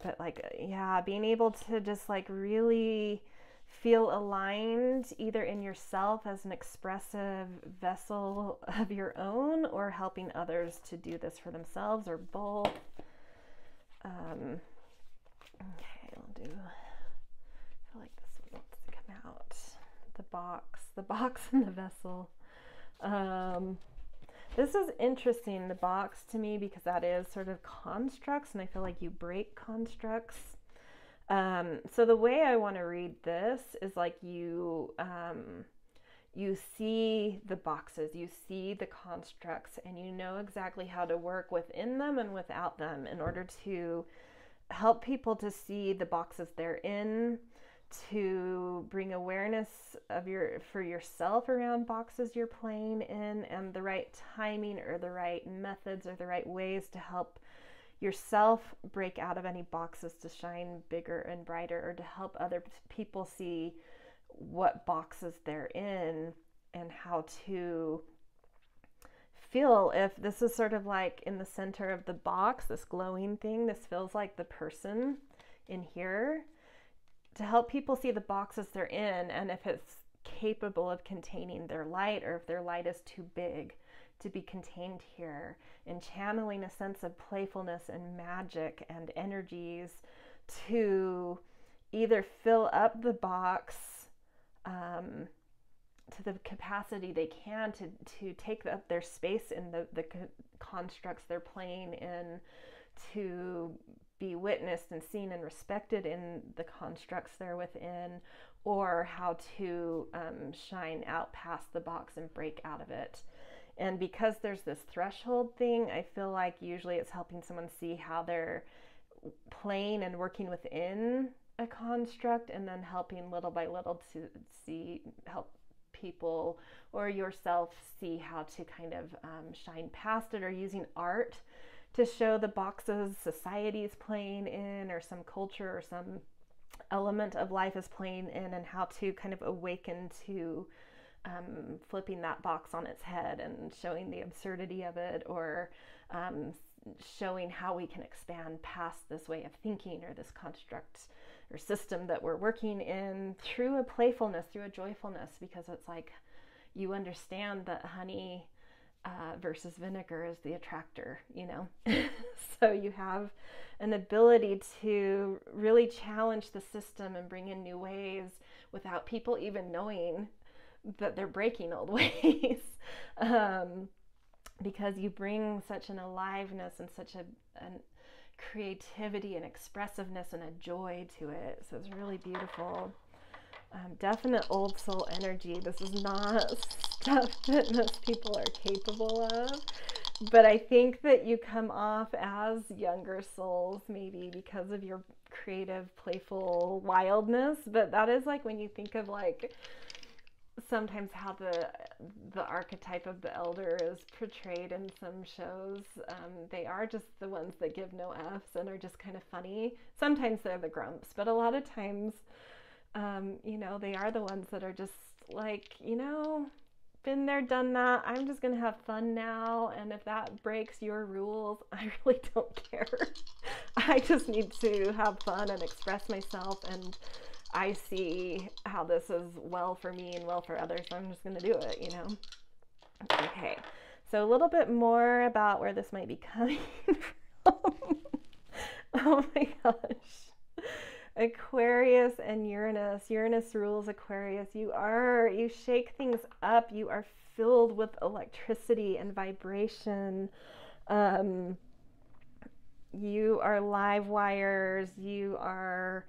But like, yeah, being able to just like really feel aligned either in yourself as an expressive vessel of your own, or helping others to do this for themselves, or both. Okay, I'll do, I feel like this one wants to come out. The box and the vessel. This is interesting, the box, to me, because that is sort of constructs, and I feel like you break constructs. So the way I want to read this is like you, you see the boxes, you see the constructs, and you know exactly how to work within them and without them in order to help people to see the boxes they're in, to bring awareness of for yourself around boxes you're playing in, and the right timing or the right methods or the right ways to help yourself break out of any boxes to shine bigger and brighter, or to help other people see what boxes they're in and how to feel. If this is sort of like in the center of the box, this glowing thing, this feels like the person in here, to help people see the boxes they're in, and if it's capable of containing their light, or if their light is too big to be contained here, and channeling a sense of playfulness and magic and energies to either fill up the box to the capacity they can to take up their space in the constructs they're playing in, to be witnessed and seen and respected in the constructs they're within, or how to shine out past the box and break out of it. And because there's this threshold thing, I feel like usually it's helping someone see how they're playing and working within a construct, and then helping little by little to see, help people or yourself see how to kind of shine past it, or using art to show the boxes society is playing in, or some culture or some element of life is playing in, and how to kind of awaken to flipping that box on its head and showing the absurdity of it, or showing how we can expand past this way of thinking or this construct or system that we're working in, through a playfulness, through a joyfulness, because it's like you understand that honey versus vinegar is the attractor, you know. So you have an ability to really challenge the system and bring in new ways without people even knowing that they're breaking old ways. Because you bring such an aliveness and such a creativity and expressiveness and a joy to it. So it's really beautiful. Definite old soul energy. This is not stuff that most people are capable of, but I think that you come off as younger souls, maybe because of your creative, playful wildness. But that is like when you think of like sometimes how the archetype of the elder is portrayed in some shows. They are just the ones that give no F's and are just kind of funny. Sometimes they're the grumps, but a lot of times, you know, they are the ones that are just like, you know, been there, done that. I'm just gonna have fun now, and if that breaks your rules, I really don't care. I just need to have fun and express myself, and I see how this is well for me and well for others, so I'm just going to do it, you know. Okay, so a little bit more about where this might be coming from. Oh my gosh. Aquarius and Uranus. Uranus rules Aquarius. You shake things up. You are filled with electricity and vibration. You are live wires. You are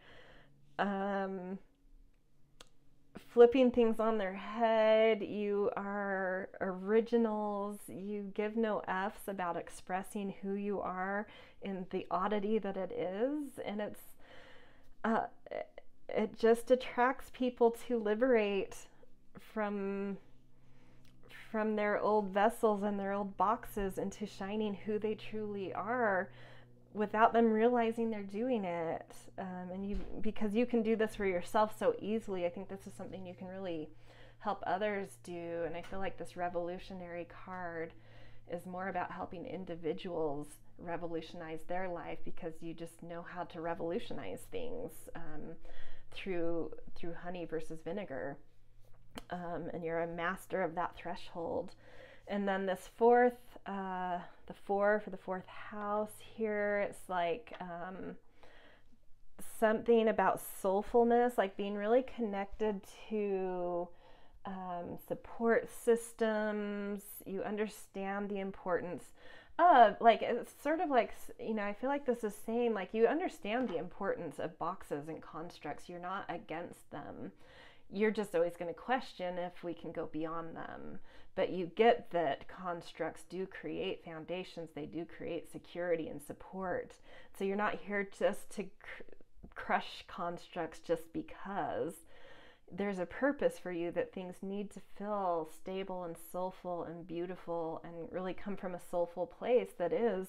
flipping things on their head. You are originals. You give no F's about expressing who you are in the oddity that it is. And it's, it just attracts people to liberate from their old vessels and their old boxes into shining who they truly are, without them realizing they're doing it. And because you can do this for yourself so easily, I think this is something you can really help others do. And I feel like this revolutionary card is more about helping individuals revolutionize their life, because you just know how to revolutionize things through honey versus vinegar. And you're a master of that threshold. And then this fourth, the four for the fourth house here, it's like something about soulfulness, like being really connected to support systems. You understand the importance of, like, it's sort of like, you know, I feel like this is saying, like, you understand the importance of boxes and constructs. You're not against them. You're just always going to question if we can go beyond them. But you get that constructs do create foundations. They do create security and support. So you're not here just to crush constructs just because. There's a purpose for you, that things need to feel stable and soulful and beautiful and really come from a soulful place that is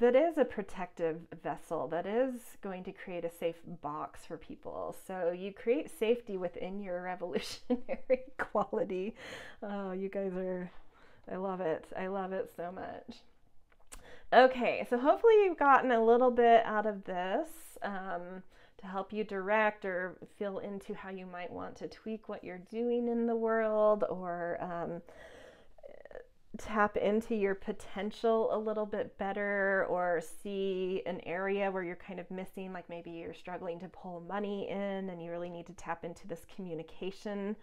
a protective vessel, that is going to create a safe box for people. So you create safety within your revolutionary quality. Oh, you guys are, I love it. I love it so much. Okay, so hopefully you've gotten a little bit out of this to help you direct or feel into how you might want to tweak what you're doing in the world, or tap into your potential a little bit better, or see an area where you're kind of missing, like maybe you're struggling to pull money in and you really need to tap into this communication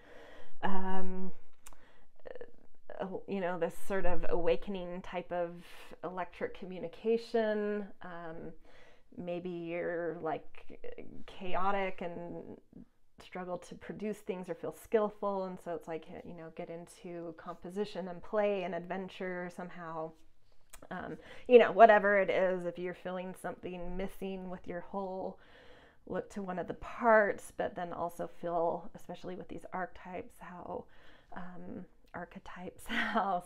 you know, this sort of awakening type of electric communication. Maybe you're like chaotic and struggle to produce things or feel skillful, and so it's like, you know, get into composition and play and adventure somehow. You know, whatever it is, if you're feeling something missing with your whole, look to one of the parts, but then also feel, especially with these archetypes, how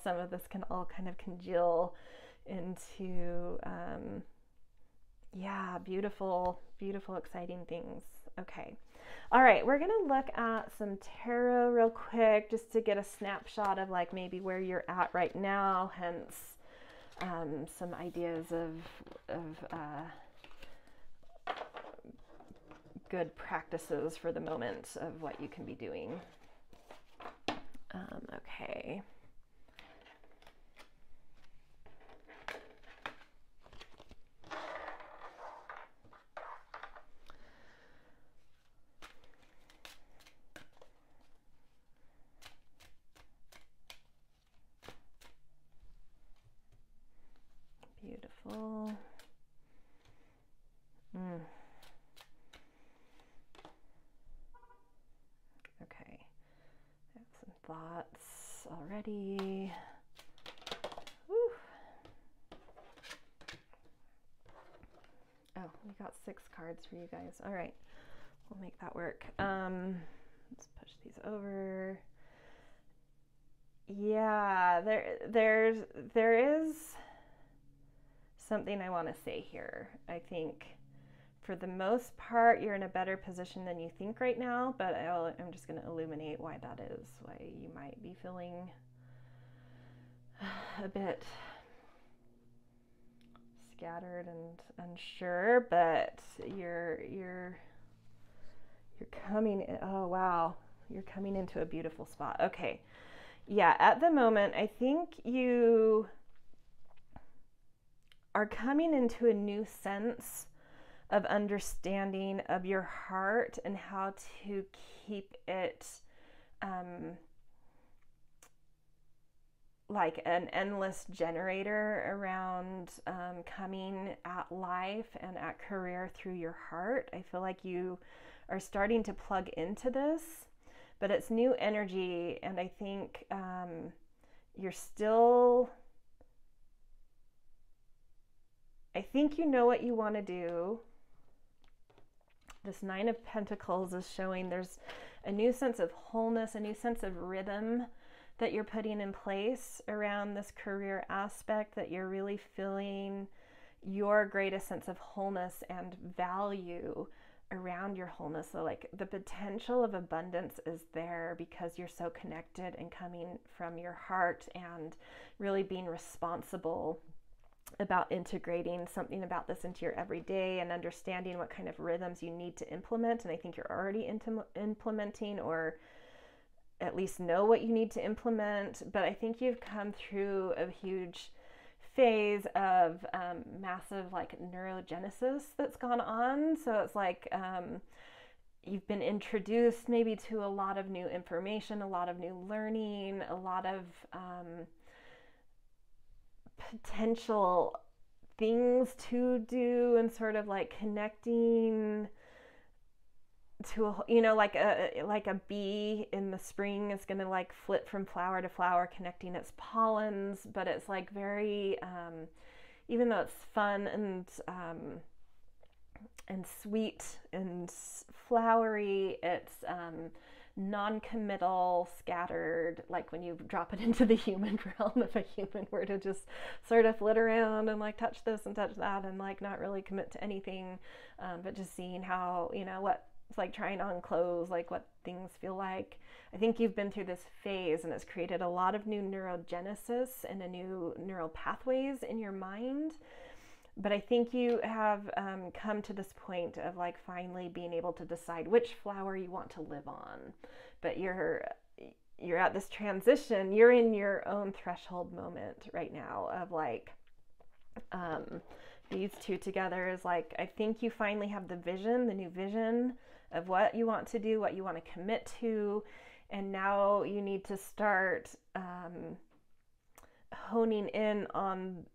some of this can all kind of congeal into yeah, beautiful exciting things. Okay, all right, we're gonna look at some tarot real quick just to get a snapshot of like maybe where you're at right now, hence some ideas of good practices for the moment of what you can be doing. Okay. Beautiful. Okay. I have some thoughts already. Whew. Oh, we got 6 cards for you guys. All right. We'll make that work. Let's push these over. Yeah, there is something I want to say here. I think for the most part, you're in a better position than you think right now, but I'm just going to illuminate why that is, why you might be feeling a bit scattered and unsure, but you're coming in, oh wow, you're coming into a beautiful spot. Okay. Yeah, at the moment, I think you are coming into a new sense of understanding of your heart and how to keep it like an endless generator around coming at life and at career through your heart. I feel like you are starting to plug into this, but it's new energy, and I think you're still... I think you know what you want to do. This 9 of Pentacles is showing there's a new sense of wholeness, a new sense of rhythm that you're putting in place around this career aspect, that you're really feeling your greatest sense of wholeness and value around your wholeness. So like the potential of abundance is there because you're so connected and coming from your heart and really being responsible about integrating something about this into your everyday and understanding what kind of rhythms you need to implement. And I think you're already implementing, or at least know what you need to implement. But I think you've come through a huge phase of massive like neurogenesis that's gone on. So it's like you've been introduced maybe to a lot of new information, a lot of new learning, a lot of... potential things to do, and sort of like connecting to a, you know, like a bee in the spring is going to like flip from flower to flower, connecting its pollens, but it's like very even though it's fun and sweet and flowery, it's non-committal, scattered, like when you drop it into the human realm, if a human were to just sort of flit around and like touch this and touch that and like not really commit to anything, but just seeing how, you know, what it's like trying on clothes, like what things feel like. I think you've been through this phase, and it's created a lot of new neurogenesis and a new neural pathways in your mind. But I think you have come to this point of like finally being able to decide which flower you want to live on. But you're at this transition. You're in your own threshold moment right now of like these two together is like, I think you finally have the vision, the new vision of what you want to do, what you want to commit to. and now you need to start honing in on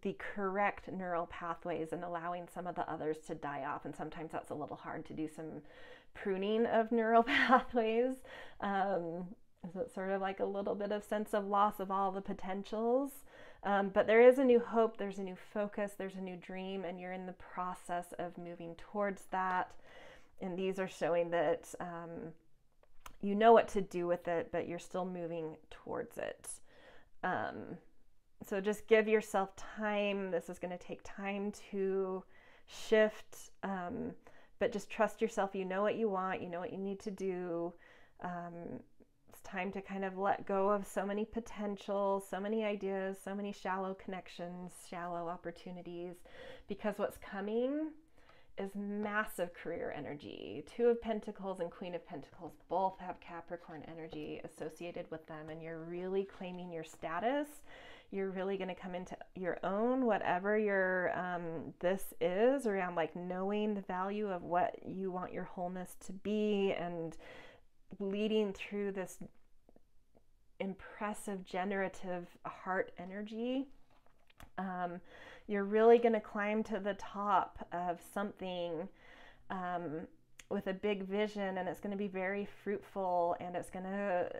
the correct neural pathways and allowing some of the others to die off. And sometimes that's a little hard to do some pruning of neural pathways. So it's sort of like a little bit of sense of loss of all the potentials. But there is a new hope, there's a new focus, there's a new dream, and you're in the process of moving towards that. And these are showing that you know what to do with it, but you're still moving towards it. So just give yourself time. This is going to take time to shift, but just trust yourself. You know what you want, you know what you need to do. It's time to kind of let go of so many potentials, so many ideas, so many shallow connections, shallow opportunities, because what's coming is massive career energy. Two of Pentacles and Queen of Pentacles both have Capricorn energy associated with them, and you're really claiming your status. You're really going to come into your own, whatever your this is, around like knowing the value of what you want your wholeness to be, and leading through this impressive generative heart energy. You're really going to climb to the top of something with a big vision, and it's going to be very fruitful, and it's going to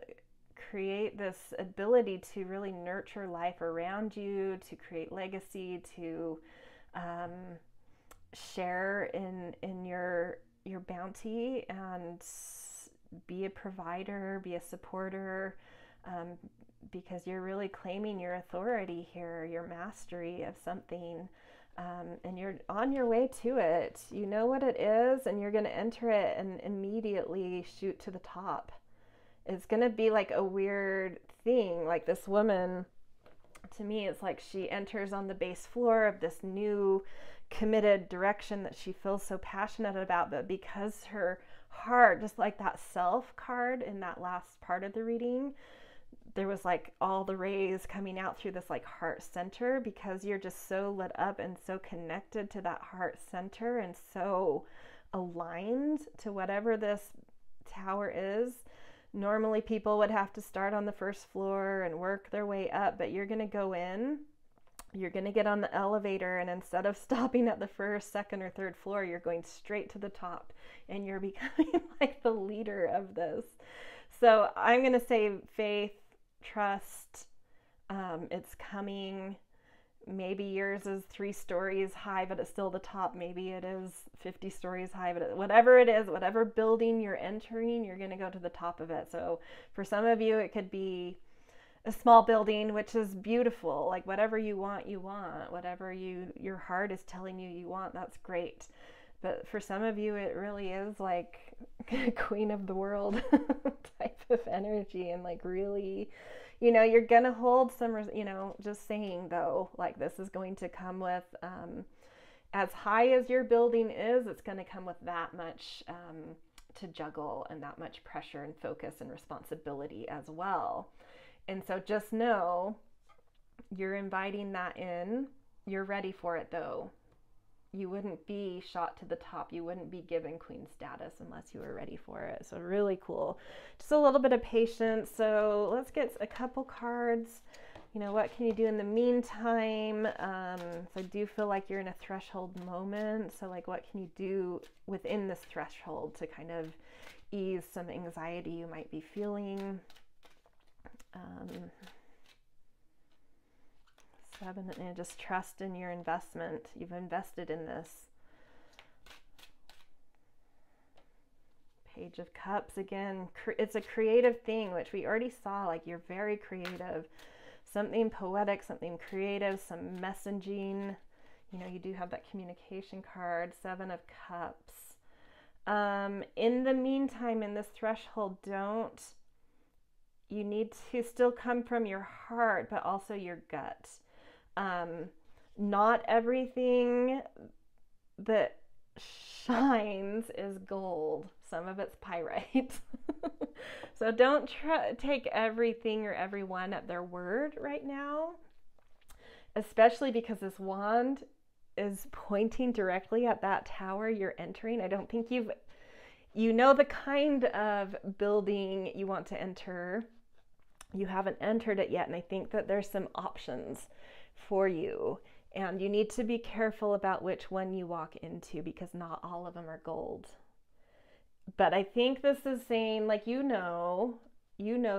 create this ability to really nurture life around you, to create legacy, to share in your bounty, and be a provider, be a supporter, because you're really claiming your authority here, your mastery of something, and you're on your way to it. You know what it is, and you're going to enter it and immediately shoot to the top. It's going to be like a weird thing. Like this woman, to me, it's like she enters on the base floor of this new committed direction that she feels so passionate about, but because her heart, just like that self card in that last part of the reading, there was like all the rays coming out through this like heart center, because you're just so lit up and so connected to that heart center and so aligned to whatever this tower is. Normally people would have to start on the first floor and work their way up, but you're going to go in, you're going to get on the elevator, and instead of stopping at the first, second, or third floor, you're going straight to the top, and you're becoming like the leader of this. So I'm going to say faith, trust, it's coming. Maybe yours is 3 stories high, but it's still the top. Maybe it is 50 stories high, but whatever it is, whatever building you're entering, you're going to go to the top of it. So for some of you, it could be a small building, which is beautiful. Like whatever you want, you want. Whatever your heart is telling you you want, that's great. But for some of you, it really is like queen of the world type of energy, and like really, you know, you're going to hold some, you know, just saying though, like this is going to come with, as high as your building is, it's going to come with that much to juggle, and that much pressure and focus and responsibility as well. And so just know you're inviting that in. You're ready for it though. You wouldn't be shot to the top. You wouldn't be given queen status unless you were ready for it. So really cool. Just a little bit of patience. So let's get a couple cards. You know, what can you do in the meantime? So I do feel like you're in a threshold moment. So like, what can you do within this threshold to kind of ease some anxiety you might be feeling? And just trust in your investment. You've invested in this. Page of Cups again. It's a creative thing, which we already saw. Like you're very creative. Something poetic, something creative, some messaging. You know, you do have that communication card. 7 of Cups. In the meantime, in this threshold, you need to still come from your heart, but also your gut. Not everything that shines is gold. Some of it's pyrite. So don't take everything or everyone at their word right now, especially because this wand is pointing directly at that tower you're entering. I don't think you've You know the kind of building you want to enter. You haven't entered it yet, and I think that there's some options for you, and you need to be careful about which one you walk into because not all of them are gold. But I think this is saying, like, you know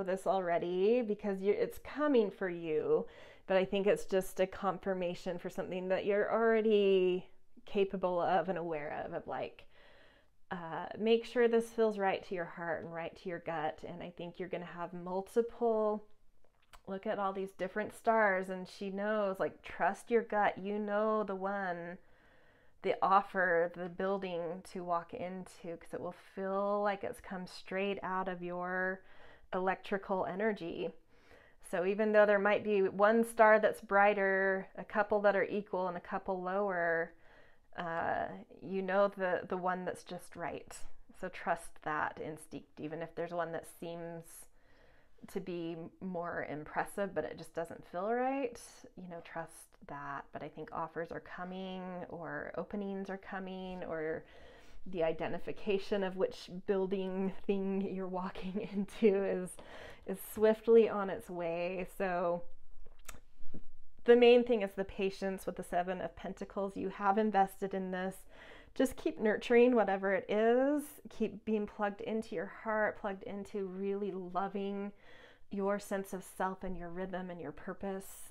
this already because it's coming for you, but I think it's just a confirmation for something that you're already capable of and aware of like, make sure this feels right to your heart and right to your gut. And I think you're going to have multiple, look at all these different stars, and she knows, like, trust your gut. You know the one, the offer, the building to walk into, because it will feel like it's come straight out of your electrical energy. So even though there might be one star that's brighter, a couple that are equal and a couple lower, you know the one that's just right. So trust that instinct, even if there's one that seems to be more impressive, but it just doesn't feel right. You know, trust that. But I think offers are coming, or openings are coming, or the identification of which building thing you're walking into is swiftly on its way. So the main thing is the patience with the Seven of Pentacles. You have invested in this. Just keep nurturing whatever it is. Keep being plugged into your heart, plugged into really loving your sense of self and your rhythm and your purpose.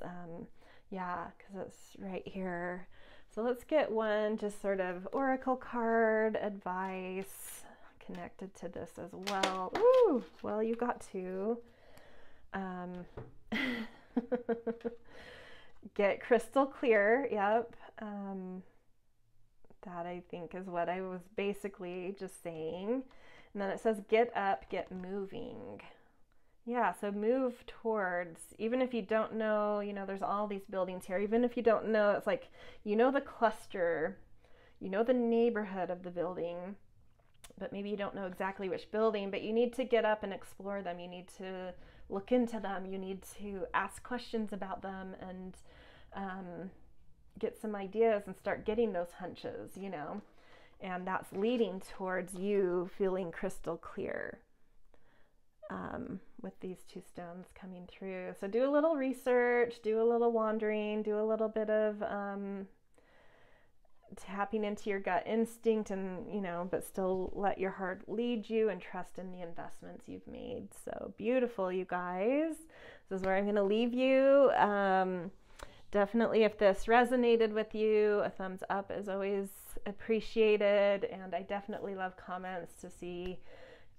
Yeah, because it's right here. So let's get one just sort of oracle card advice connected to this as well. Ooh, well, you got two. Get crystal clear. Yep. That I think is what I was basically just saying. And then it says, get up, get moving. Yeah. So move towards, even if you don't know, you know, there's all these buildings here. Even if you don't know, it's like, you know, the cluster, you know, the neighborhood of the building, but maybe you don't know exactly which building, but you need to get up and explore them. You need to look into them. You need to ask questions about them and get some ideas and start getting those hunches, you know, and that's leading towards you feeling crystal clear with these two stones coming through. So do a little research, do a little wandering, do a little bit of tapping into your gut instinct, and, you know, but still let your heart lead you and trust in the investments you've made. So beautiful, you guys. This is where I'm going to leave you. Definitely, if this resonated with you, a thumbs up is always appreciated. And I definitely love comments to see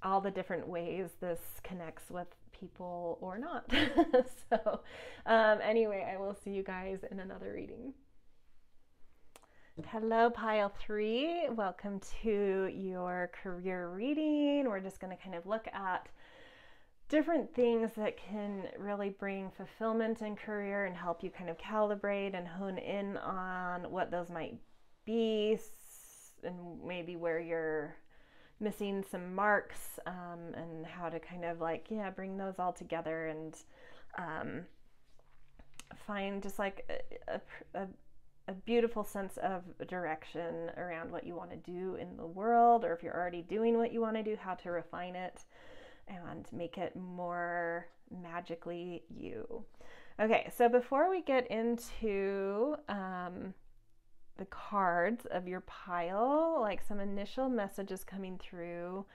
all the different ways this connects with people or not. So anyway, I will see you guys in another reading. Hello, pile three. Welcome to your career reading. We're just going to kind of look at different things that can really bring fulfillment in career and help you kind of calibrate and hone in on what those might be, and maybe where you're missing some marks, and how to kind of, like, yeah, bring those all together and find just like a beautiful sense of direction around what you want to do in the world, or if you're already doing what you want to do, how to refine it and make it more magically you. Okay, so before we get into the cards of your pile, like, some initial messages coming through.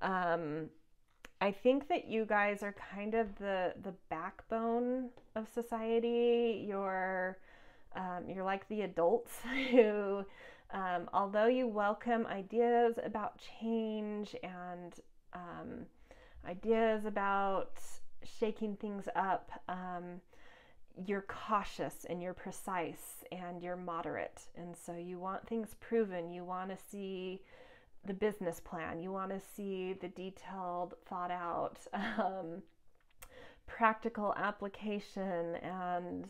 I think that you guys are kind of the backbone of society. You're like the adults who, although you welcome ideas about change and ideas about shaking things up, you're cautious and you're precise and you're moderate. And so you want things proven. You want to see the business plan. You want to see the detailed, thought out, practical application, and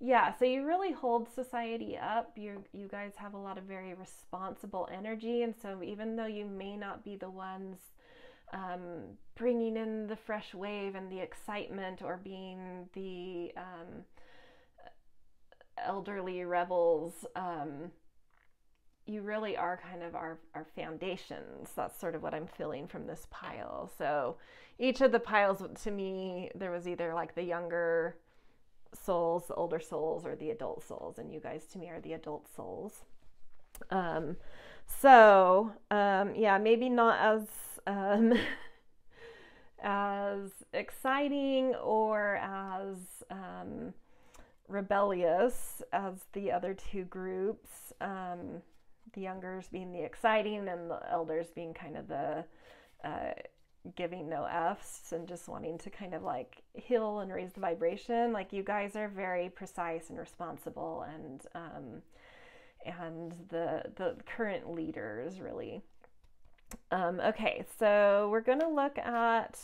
yeah, so you really hold society up. You guys have a lot of very responsible energy, and so even though you may not be the ones bringing in the fresh wave and the excitement, or being the elderly rebels, you really are kind of our foundations. That's sort of what I'm feeling from this pile. So each of the piles, to me, there was either like the younger souls, the older souls, or the adult souls. And you guys, to me, are the adult souls. Yeah, maybe not as, as exciting or as, rebellious as the other two groups, the youngers being the exciting and the elders being kind of the giving no F's and just wanting to kind of like heal and raise the vibration. Like, you guys are very precise and responsible, and the current leaders, really. Okay, so we're gonna look at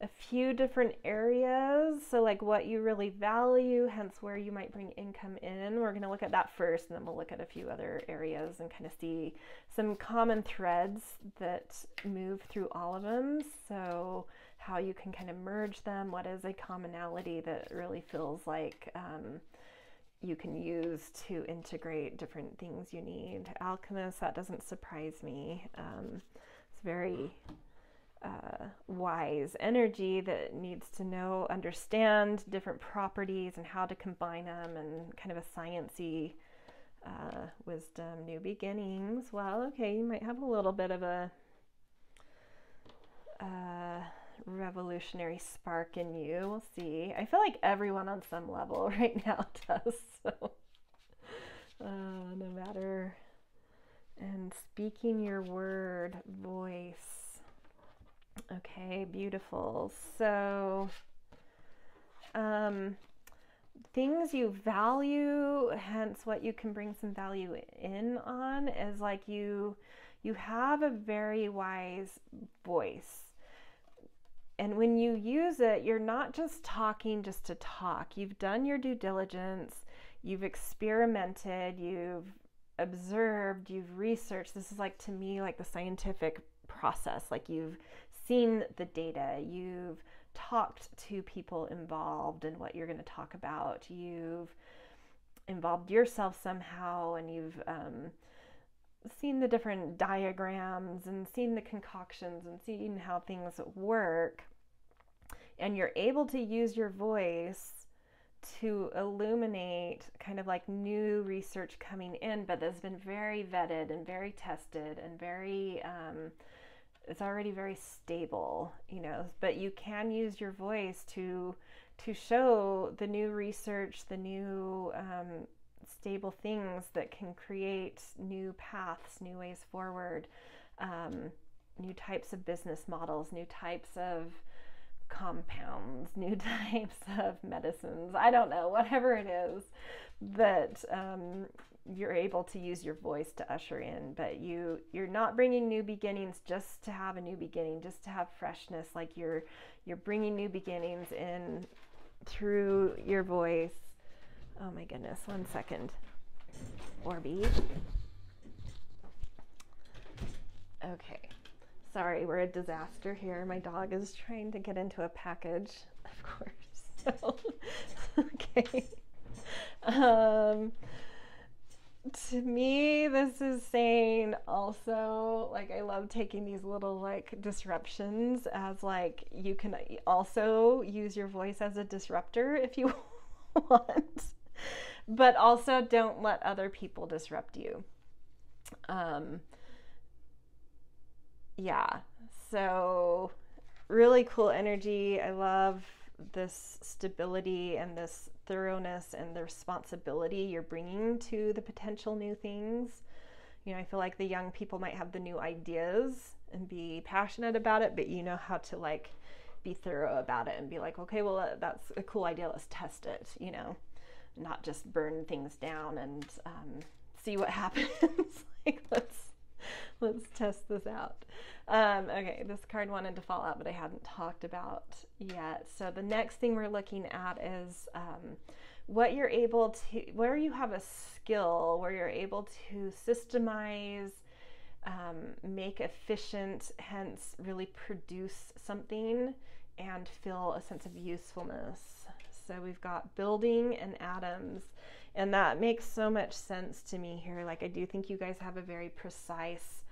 a few different areas, so like what you really value, hence where you might bring income in. We're going to look at that first, and then we'll look at a few other areas and kind of see some common threads that move through all of them, so how you can kind of merge them, what is a commonality that really feels like you can use to integrate different things you need. Alchemists, that doesn't surprise me. It's very wise energy that needs to know, understand different properties and how to combine them, and kind of a science-y wisdom, new beginnings. Well, okay, you might have a little bit of a revolutionary spark in you. We'll see. I feel like everyone on some level right now does, so no matter. And speaking your word, voice. Okay, beautiful. So, things you value, hence what you can bring some value in on, is like you have a very wise voice. And when you use it, you're not just talking just to talk. You've done your due diligence, you've experimented, you've observed, you've researched. This is like, to me, like the scientific process. Like, you've seen the data, you've talked to people involved in what you're going to talk about, you've involved yourself somehow, and you've seen the different diagrams and seen the concoctions and seen how things work, and you're able to use your voice to illuminate kind of like new research coming in, but that's been very vetted and very tested and very it's already very stable, you know. But you can use your voice to show the new research, the new stable things that can create new paths, new ways forward, new types of business models, new types of compounds, new types of medicines. I don't know, whatever it is that you're able to use your voice to usher in. But you're not bringing new beginnings just to have a new beginning, just to have freshness. Like, you're bringing new beginnings in through your voice. Oh my goodness, one second, Orby. Okay, sorry, we're a disaster here. My dog is trying to get into a package, of course. So, okay. To me, this is saying also, like, I love taking these little like disruptions as like, you can also use your voice as a disruptor if you want, but also don't let other people disrupt you. Yeah, so really cool energy. I love this stability and this thoroughness and the responsibility you're bringing to the potential new things. You know, I feel like the young people might have the new ideas and be passionate about it, but you know how to like be thorough about it and be like, okay, well, that's a cool idea, let's test it, you know, not just burn things down and see what happens. Like, let's test this out. Okay, this card wanted to fall out, but I hadn't talked about yet. So the next thing we're looking at is what you're able to, where you have a skill, where you're able to systemize, make efficient, hence really produce something and feel a sense of usefulness. So we've got building and atoms. And that makes so much sense to me here. Like, I do think you guys have a very precise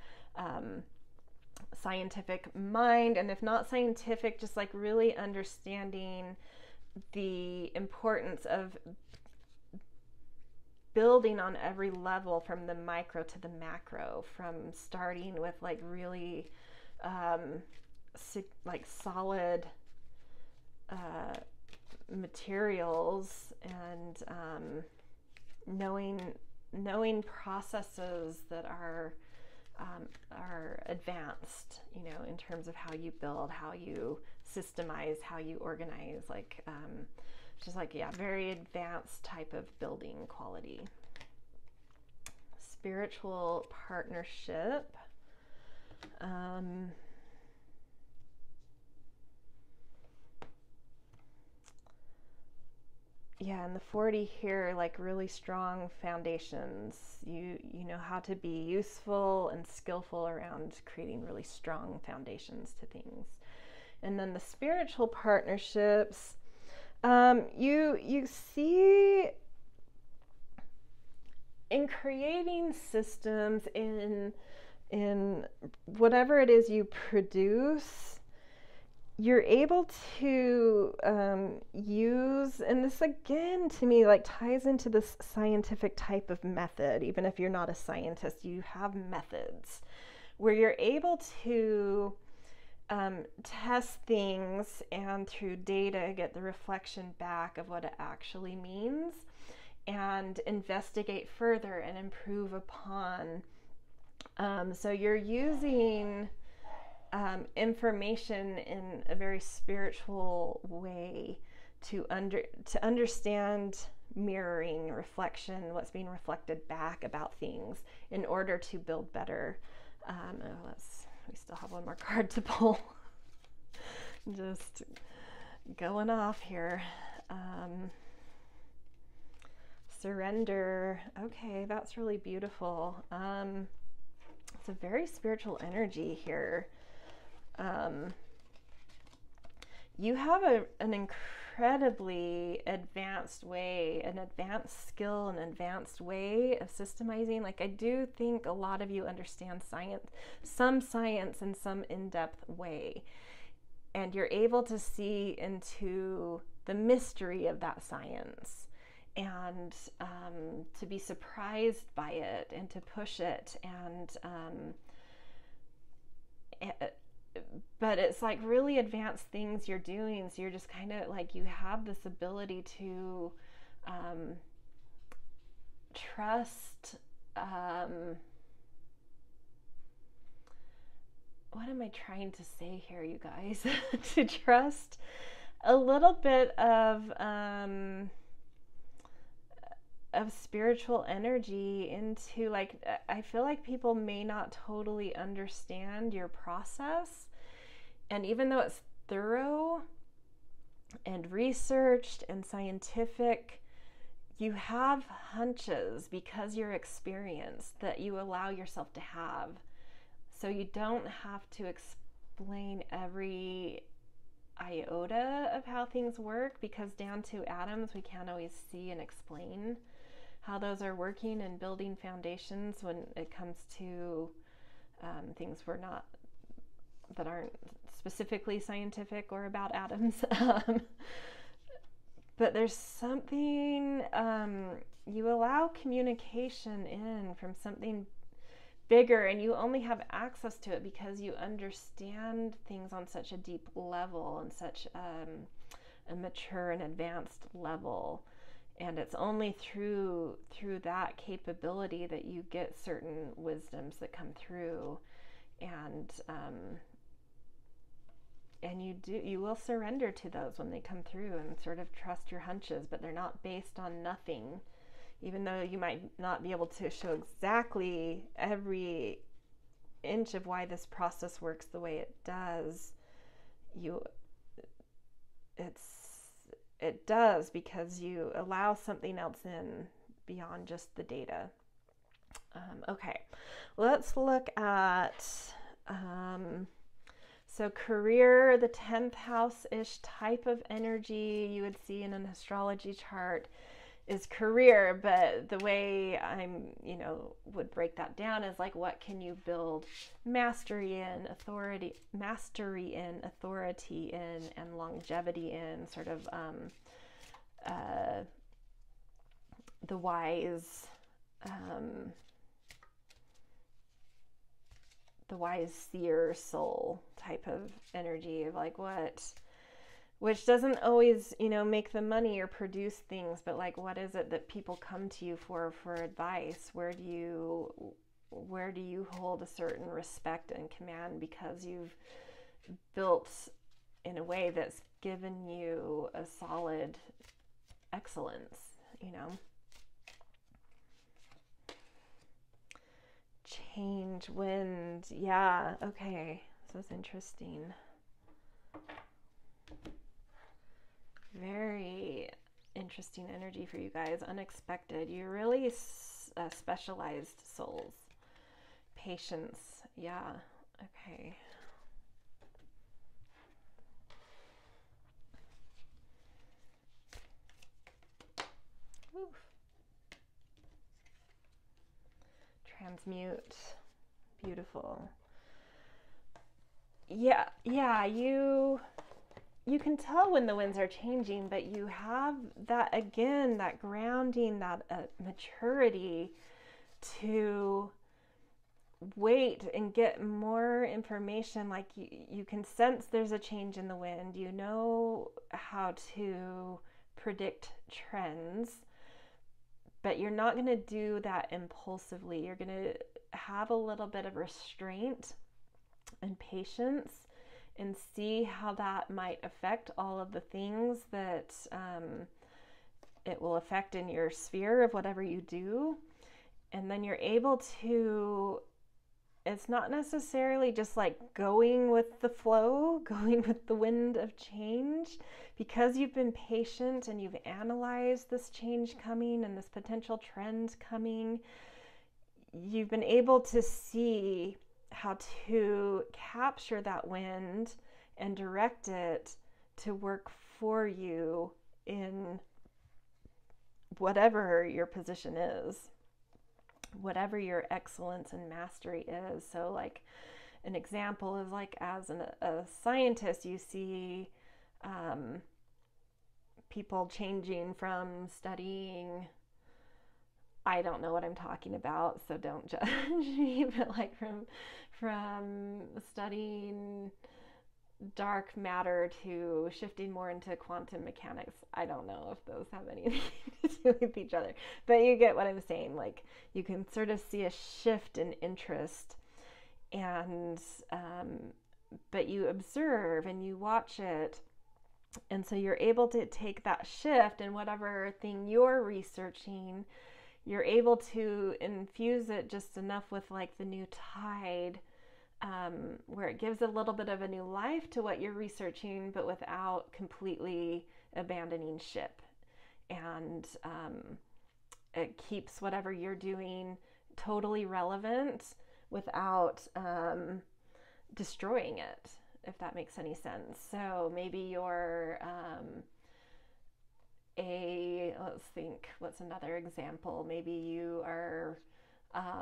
scientific mind, and if not scientific, just like really understanding the importance of building on every level, from the micro to the macro, from starting with like really like solid materials and knowing processes that are advanced, you know, in terms of how you build, how you systemize, how you organize, like just like, yeah, very advanced type of building quality. Spiritual partnership. Yeah, and the 40 here, like really strong foundations. You know how to be useful and skillful around creating really strong foundations to things. And then the spiritual partnerships, you see in creating systems, in whatever it is you produce, you're able to use, and this again to me like ties into this scientific type of method. Even if you're not a scientist, you have methods where you're able to test things and through data get the reflection back of what it actually means, and investigate further and improve upon. So you're using information in a very spiritual way to understand mirroring, reflection, what's being reflected back about things in order to build better. We still have one more card to pull. Just going off here. Surrender. Okay, that's really beautiful. It's a very spiritual energy here. You have an incredibly advanced way, an advanced skill, an advanced way of systemizing. Like, I do think a lot of you understand science, some science in some in-depth way, and you're able to see into the mystery of that science and to be surprised by it and to push it, and but it's like really advanced things you're doing. So you're just kind of like, you have this ability to trust. What am I trying to say here, you guys? To trust a little bit of spiritual energy into, like, I feel like people may not totally understand your process, and even though it's thorough and researched and scientific, you have hunches because you're experienced that you allow yourself to have, so you don't have to explain every iota of how things work, because down to atoms we can't always see and explain how those are working and building foundations when it comes to things that aren't specifically scientific or about atoms. But there's something, you allow communication in from something bigger, and you only have access to it because you understand things on such a deep level and such a mature and advanced level. And it's only through that capability that you get certain wisdoms that come through, and you will surrender to those when they come through and sort of trust your hunches, but they're not based on nothing. Even though you might not be able to show exactly every inch of why this process works the way it does, it does, because you allow something else in beyond just the data. Okay, let's look at, so career, the 10th house-ish type of energy you would see in an astrology chart. is career, but the way I'm, you know, would break that down is like, what can you build mastery in, authority in, and longevity in, sort of the wise, seer soul type of energy of like what, which doesn't always, you know, make the money or produce things, but like, what is it that people come to you for advice? Where do you hold a certain respect and command because you've built in a way that's given you a solid excellence, you know? Change, wind, yeah, okay, this is interesting. Very interesting energy for you guys. Unexpected. You're really specialized souls. Patience. Yeah. Okay. Oof. Transmute. Beautiful. Yeah. Yeah. You can tell when the winds are changing, but you have that, again, that grounding, that maturity to wait and get more information. Like you can sense there's a change in the wind. You know how to predict trends, but you're not going to do that impulsively. You're going to have a little bit of restraint and patience and see how that might affect all of the things that it will affect in your sphere of whatever you do. And then you're able to, it's not necessarily just like going with the flow, going with the wind of change, because you've been patient and you've analyzed this change coming and this potential trend coming. You've been able to see how to capture that wind and direct it to work for you in whatever your position is, whatever your excellence and mastery is. So like an example is like as a scientist, you see people changing from studying, I don't know what I'm talking about, so don't judge me, but like from studying dark matter to shifting more into quantum mechanics. I don't know if those have anything to do with each other, but you get what I'm saying. Like you can sort of see a shift in interest, and but you observe and you watch it. And so you're able to take that shift and whatever thing you're researching, you're able to infuse it just enough with like the new tide, where it gives a little bit of a new life to what you're researching, but without completely abandoning ship. And it keeps whatever you're doing totally relevant without destroying it, if that makes any sense. So maybe you're let's think, what's another example? Maybe you are a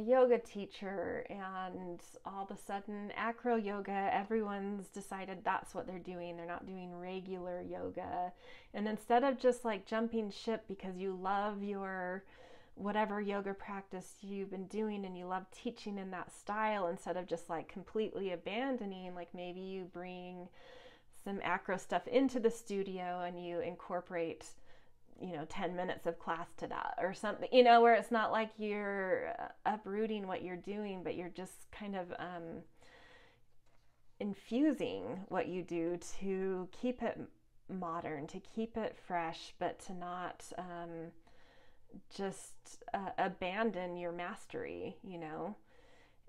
yoga teacher, and all of a sudden acro yoga, everyone's decided that's what they're doing. They're not doing regular yoga. And instead of just like jumping ship because you love your whatever yoga practice you've been doing and you love teaching in that style, instead of just like completely abandoning, like maybe you bring some acro stuff into the studio and you incorporate, you know, 10 minutes of class to that or something, you know, where it's not like you're uprooting what you're doing, but you're just kind of infusing what you do to keep it modern, to keep it fresh, but to not just abandon your mastery, you know.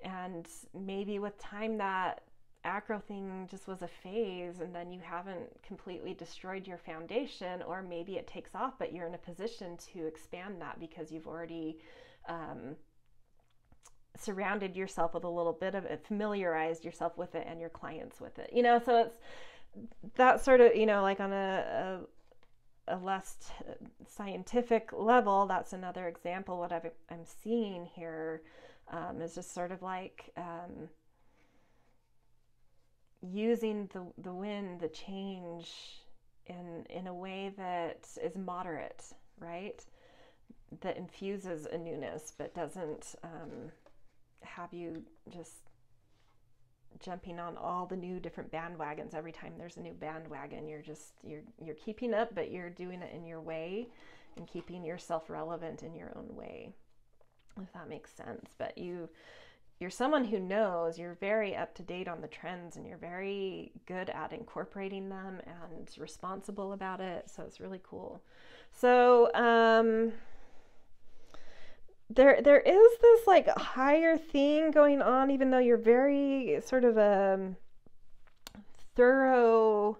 And maybe with time that acro thing just was a phase, and then you haven't completely destroyed your foundation, or maybe it takes off, but you're in a position to expand that because you've already surrounded yourself with a little bit of it, familiarized yourself with it and your clients with it, you know. So it's that sort of, you know, like on a less scientific level, that's another example. What I'm seeing here is just sort of like using the wind, the change in a way that is moderate, right? That infuses a newness, but doesn't have you just jumping on all the new different bandwagons. Every time there's a new bandwagon, you're keeping up, but you're doing it in your way and keeping yourself relevant in your own way, if that makes sense. But you're someone who knows, you're very up to date on the trends, and you're very good at incorporating them and responsible about it. So it's really cool. So there is this like higher thing going on, even though you're very sort of a thorough,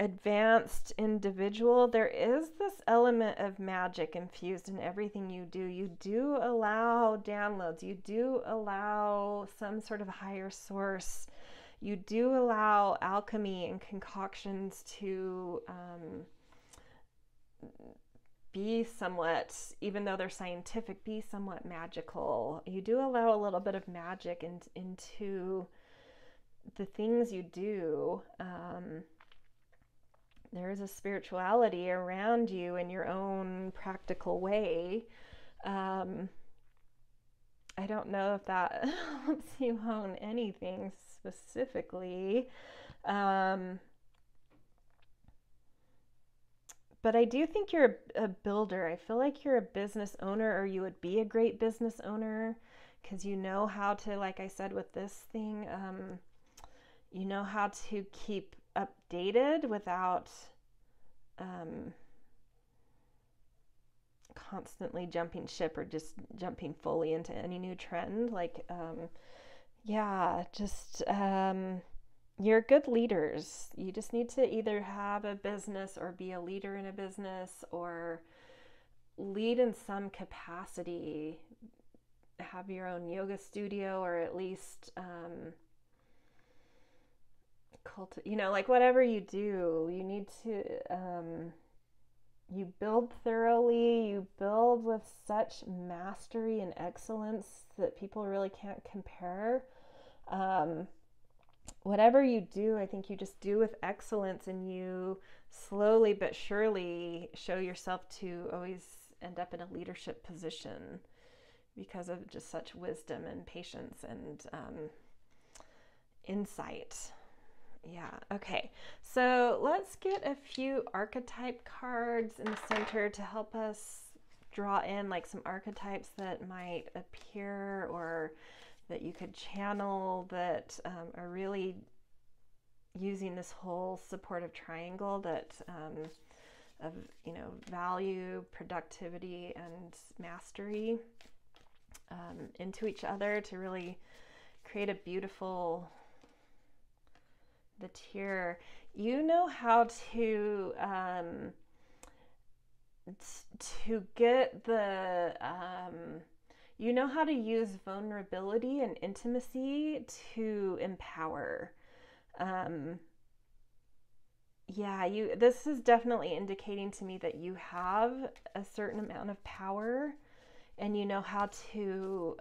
advanced individual. There is this element of magic infused in everything you do. You do allow downloads. You do allow some sort of higher source. You do allow alchemy and concoctions to be somewhat, even though they're scientific, be somewhat magical. You do allow a little bit of magic into the things you do. There is a spirituality around you in your own practical way. I don't know if that helps you hone anything specifically. But I do think you're a builder. I feel like you're a business owner, or you would be a great business owner, because you know how to, like I said with this thing, you know how to keep updated without constantly jumping ship or just jumping fully into any new trend. Like, you're good leaders. You just need to either have a business or be a leader in a business, or lead in some capacity, have your own yoga studio, or at least, like whatever you do, you need to, you build thoroughly, you build with such mastery and excellence that people really can't compare. Whatever you do, I think you just do with excellence, and you slowly but surely show yourself to always end up in a leadership position because of just such wisdom and patience and insight. Yeah, okay. So let's get a few archetype cards in the center to help us draw in like some archetypes that might appear or that you could channel that are really using this whole supportive triangle that of, value, productivity, and mastery into each other to really create a beautiful tier. You know how to get the you know how to use vulnerability and intimacy to empower. This is definitely indicating to me that you have a certain amount of power, and you know how to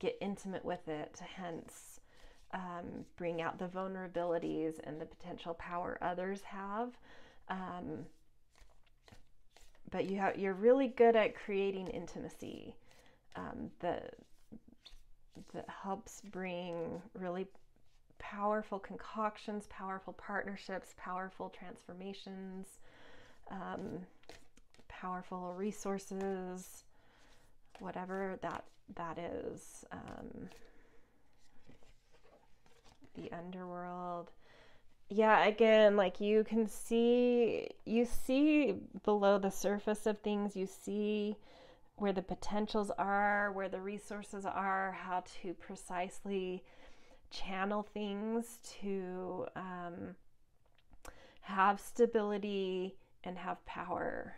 get intimate with it, hence bring out the vulnerabilities and the potential power others have. But you're really good at creating intimacy. That helps bring really powerful concoctions, powerful partnerships, powerful transformations, powerful resources, whatever that is. The underworld. Yeah, again, like you can see, you see below the surface of things, you see where the potentials are, where the resources are, how to precisely channel things to have stability and have power.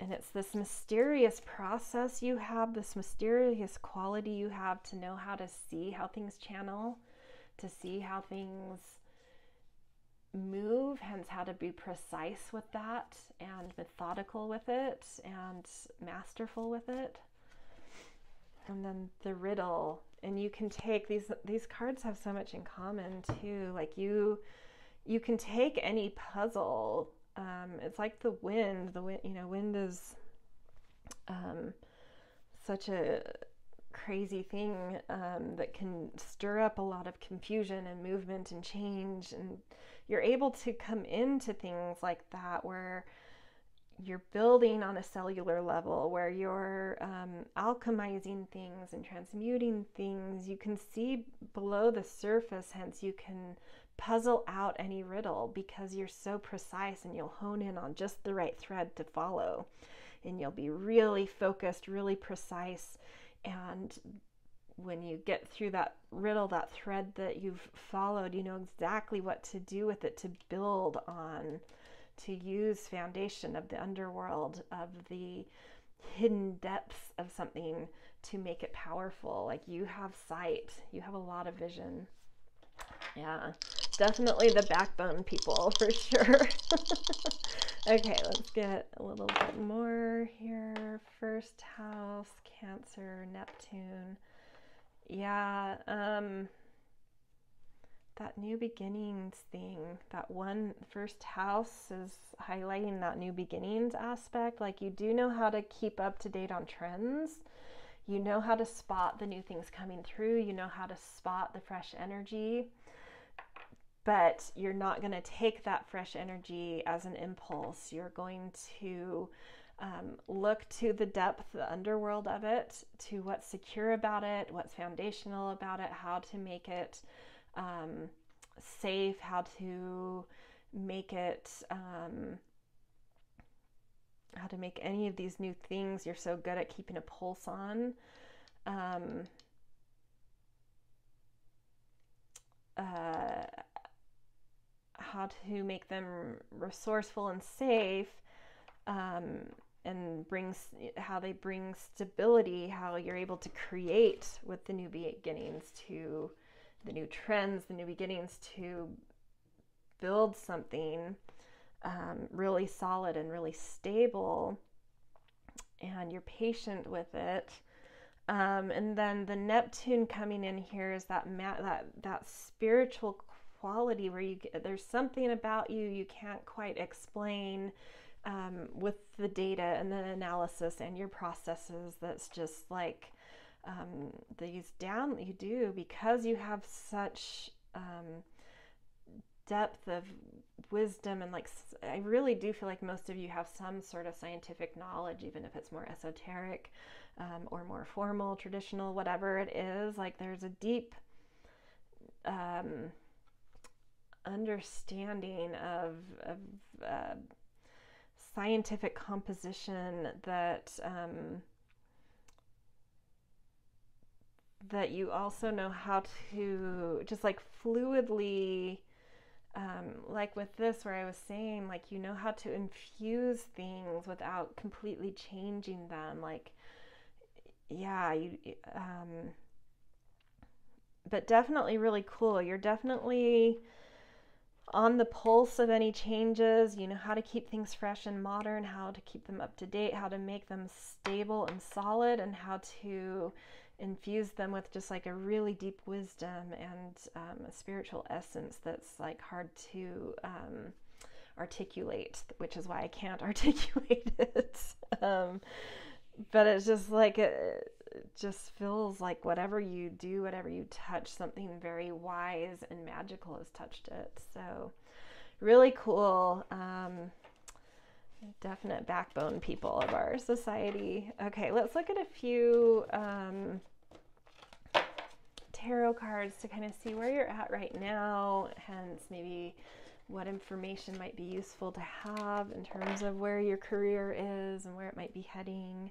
And it's this mysterious process you have, this mysterious quality you have to know how to see how things channel, to see how things move, hence how to be precise with that and methodical with it and masterful with it. And then the riddle, and you can take these cards have so much in common too. Like you can take any puzzle. It's like the wind, you know, wind is such a crazy thing that can stir up a lot of confusion and movement and change, and you're able to come into things like that where you're building on a cellular level, where you're alchemizing things and transmuting things. You can see below the surface, hence you can puzzle out any riddle because you're so precise, and you'll hone in on just the right thread to follow, and you'll be really focused, really precise. And when you get through that riddle, that thread that you've followed, you know exactly what to do with it, to build on, to use foundation of the underworld, of the hidden depths of something to make it powerful. Like you have sight, you have a lot of vision. Yeah, definitely the backbone people for sure. Okay, let's get a little bit more here. First house, Cancer, Neptune. Yeah, that new beginnings thing, that one first house is highlighting that new beginnings aspect. Like you do know how to keep up to date on trends. You know how to spot the new things coming through. You know how to spot the fresh energy. But you're not going to take that fresh energy as an impulse. You're going to look to the depth, the underworld of it, to what's secure about it, what's foundational about it, how to make it safe, how to make it, how to make any of these new things you're so good at keeping a pulse on. How to make them resourceful and safe, and how they bring stability, how you're able to create with the new beginnings, to the new trends, the new beginnings, to build something really solid and really stable, and you're patient with it. And then the Neptune coming in here is that spiritual quality where there's something about you can't quite explain with the data and the analysis and your processes. That's just like these down that you do because you have such depth of wisdom, and like I really do feel like most of you have some sort of scientific knowledge, even if it's more esoteric or more formal, traditional, whatever it is. Like there's a deep understanding of scientific composition that you also know how to just like fluidly, like with this where I was saying, like you know how to infuse things without completely changing them. Like yeah, but definitely really cool. You're definitely on the pulse of any changes. You know how to keep things fresh and modern, how to keep them up to date, how to make them stable and solid, and how to infuse them with just like a really deep wisdom and a spiritual essence that's like hard to articulate, which is why I can't articulate it. But it's just like it just feels like whatever you do, whatever you touch, something very wise and magical has touched it. So really cool. Definite backbone people of our society. Okay, let's look at a few tarot cards to kind of see where you're at right now, hence maybe what information might be useful to have in terms of where your career is and where it might be heading.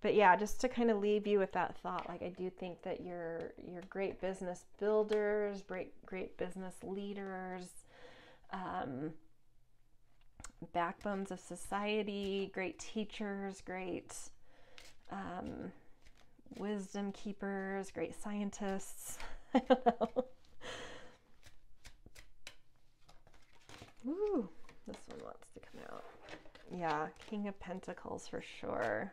But yeah, just to kind of leave you with that thought, like I do think that you're great business builders, great business leaders, backbones of society, great teachers, great wisdom keepers, great scientists. I don't know. This one wants to come out. Yeah, King of Pentacles for sure.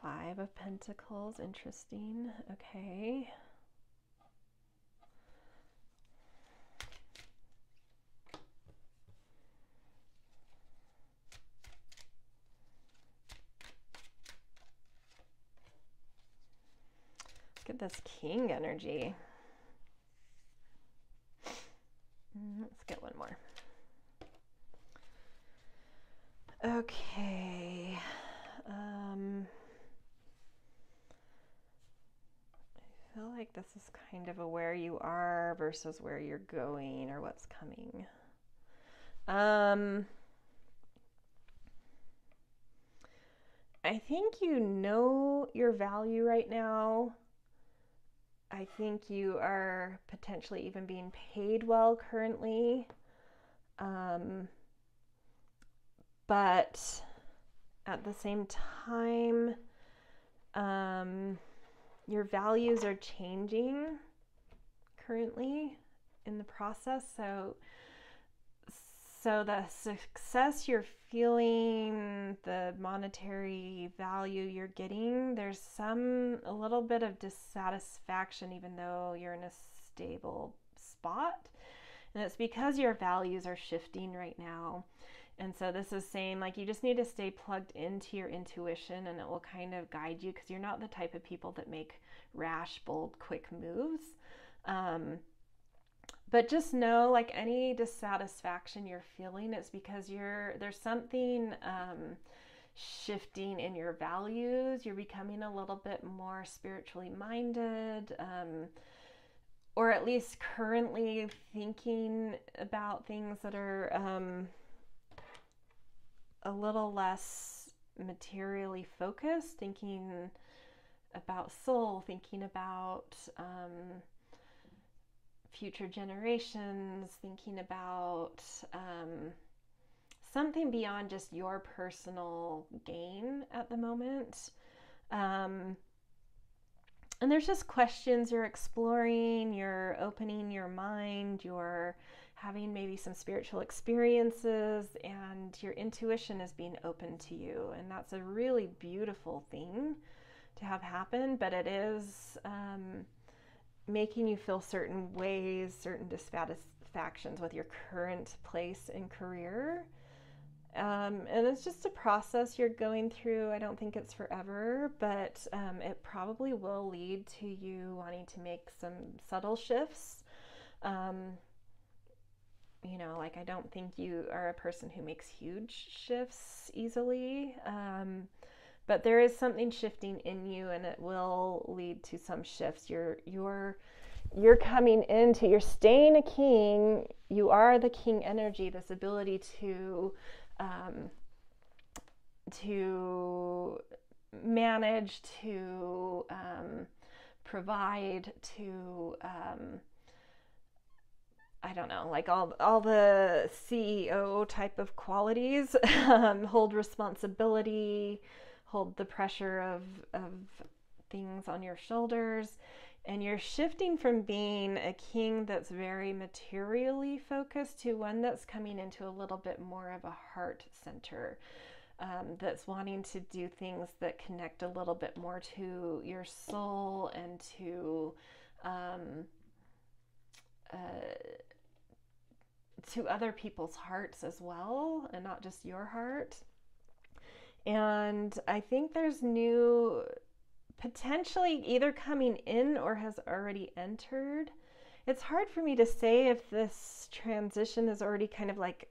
Five of Pentacles, interesting. Okay. Look at this king energy. Let's get one more. Okay. I feel like this is kind of a where you are versus where you're going or what's coming. I think you know your value right now. I think you are potentially even being paid well currently. But at the same time, your values are changing currently in the process. So the success you're feeling, the monetary value you're getting, there's a little bit of dissatisfaction, even though you're in a stable spot. And it's because your values are shifting right now. And so this is saying, like, you just need to stay plugged into your intuition and it will kind of guide you, because you're not the type of people that make rash, bold, quick moves. But just know, like, any dissatisfaction you're feeling, it's because there's something shifting in your values. You're becoming a little bit more spiritually minded, or at least currently thinking about things that are a little less materially focused, thinking about soul, thinking about future generations, thinking about something beyond just your personal gain at the moment. And there's just questions you're exploring, you're opening your mind, you're having maybe some spiritual experiences, and your intuition is being open to you. And that's a really beautiful thing to have happen, but it is making you feel certain ways, certain dissatisfactions with your current place and career. And it's just a process you're going through. I don't think it's forever, but it probably will lead to you wanting to make some subtle shifts. You know, like, I don't think you are a person who makes huge shifts easily. But there is something shifting in you, and it will lead to some shifts. You're coming into, you're staying a king. You are the king energy, this ability to manage, to provide, to I don't know, like all the CEO type of qualities, hold responsibility, hold the pressure of things on your shoulders. And you're shifting from being a king that's very materially focused to one that's coming into a little bit more of a heart center, that's wanting to do things that connect a little bit more to your soul and to other people's hearts as well, and not just your heart. And I think there's new, potentially either coming in or has already entered. It's hard for me to say if this transition is already kind of like